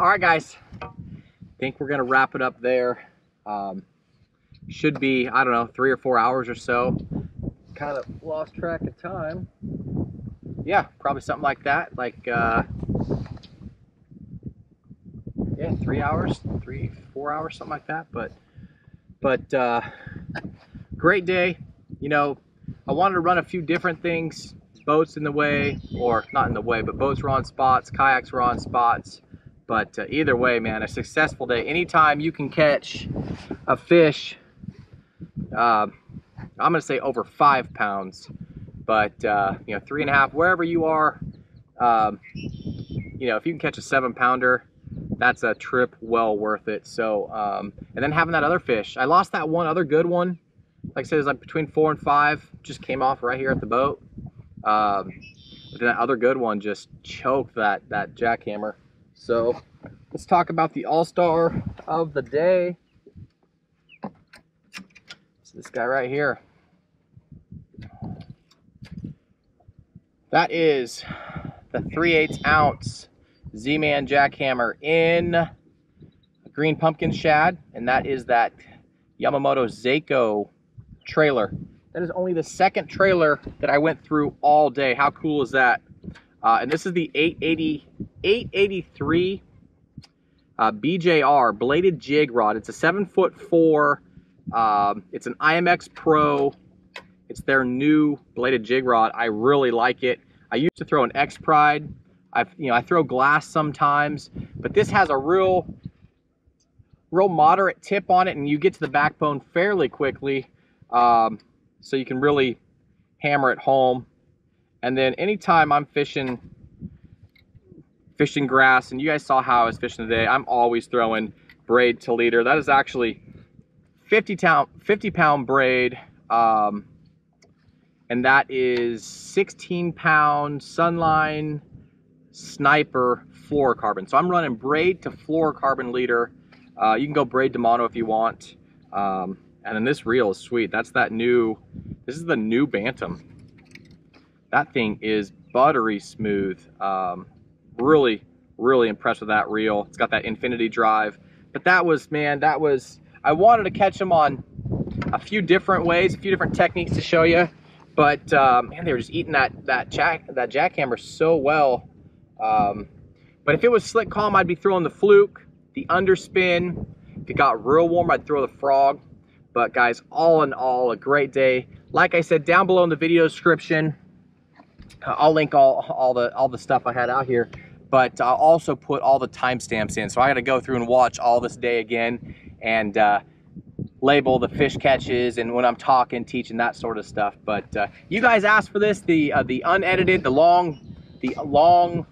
All right, guys, I think we're gonna wrap it up there. Um, should be, I don't know, three or four hours or so. Kind of lost track of time. Yeah, probably something like that. Like, uh, yeah, three hours, three, four hours, something like that. But, but uh, great day. You know, I wanted to run a few different things. Boats in the way, or not in the way, but boats were on spots, kayaks were on spots. But uh, either way, man, a successful day. Anytime you can catch a fish, uh, I'm gonna say over five pounds, but uh, you know, three and a half, wherever you are, um, you know, if you can catch a seven pounder, that's a trip well worth it. So, um, and then having that other fish, I lost that one other good one. Like I said, it was like between four and five, just came off right here at the boat. Um, but then that other good one just choked that, that jackhammer. So let's talk about the all-star of the day. It's this guy right here. That is the three eighths ounce Z-Man jackhammer in green pumpkin shad. And that is that Yamamoto Zako trailer. That is only the second trailer that I went through all day. How cool is that? Uh, and this is the eight eighty, eight eighty-three uh, B J R bladed jig rod. It's a seven foot four. Um, it's an I M X Pro. It's their new bladed jig rod. I really like it. I used to throw an X-Pride. I've, you know, I throw glass sometimes, but this has a real, real moderate tip on it, and you get to the backbone fairly quickly. Um, So you can really hammer it home. And then anytime I'm fishing, fishing grass, and you guys saw how I was fishing today, I'm always throwing braid to leader. That is actually fifty pound braid. Um, and that is sixteen pound Sunline Sniper fluorocarbon. So I'm running braid to fluorocarbon leader. Uh, you can go braid to mono if you want. Um, And then this reel is sweet. That's that new, this is the new Bantam. That thing is buttery smooth. Um, really, really impressed with that reel. It's got that infinity drive. But that was, man, that was, I wanted to catch them on a few different ways, a few different techniques to show you. But, um, man, they were just eating that, that, jack, that jackhammer so well. Um, but if it was slick calm, I'd be throwing the fluke, the underspin. If it got real warm, I'd throw the frog. But guys, all in all, a great day. Like I said, down below in the video description, uh, I'll link all, all, the, all the stuff I had out here, but I'll also put all the timestamps in. So I gotta go through and watch all this day again and uh, label the fish catches and when I'm talking, teaching, that sort of stuff. But uh, you guys asked for this, the, uh, the unedited, the long, the long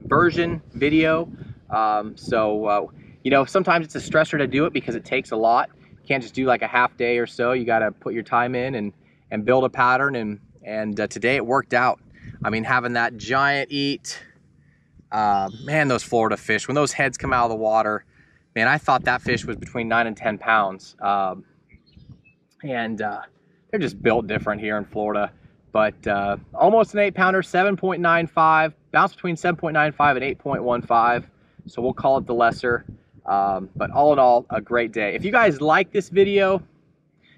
version video. Um, so, uh, you know, sometimes it's a stressor to do it because it takes a lot. Can't just do like a half day or so. You got to put your time in and and build a pattern, and and uh, today it worked out. I mean, having that giant eat, uh, man, those Florida fish, when those heads come out of the water, man, I thought that fish was between nine and ten pounds, um, and uh, they're just built different here in Florida. But uh, almost an eight pounder, seven point nine five, bounced between seven point nine five and eight point one five, so we'll call it the lesser. Um, but all in all, a great day. If you guys like this video,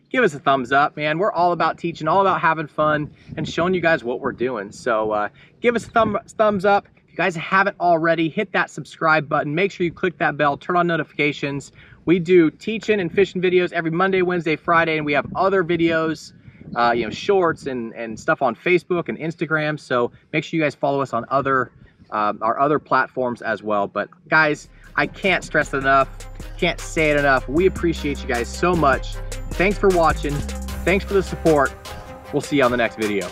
give us a thumbs up, man. We're all about teaching, all about having fun, and showing you guys what we're doing. So uh, give us a thumb, thumbs up. If you guys haven't already, hit that subscribe button. Make sure you click that bell, turn on notifications. We do teaching and fishing videos every Monday, Wednesday, Friday, and we have other videos, uh, you know, shorts and, and stuff on Facebook and Instagram. So make sure you guys follow us on other uh, our other platforms as well. But guys, I can't stress it enough, can't say it enough. We appreciate you guys so much. Thanks for watching. Thanks for the support. We'll see you on the next video.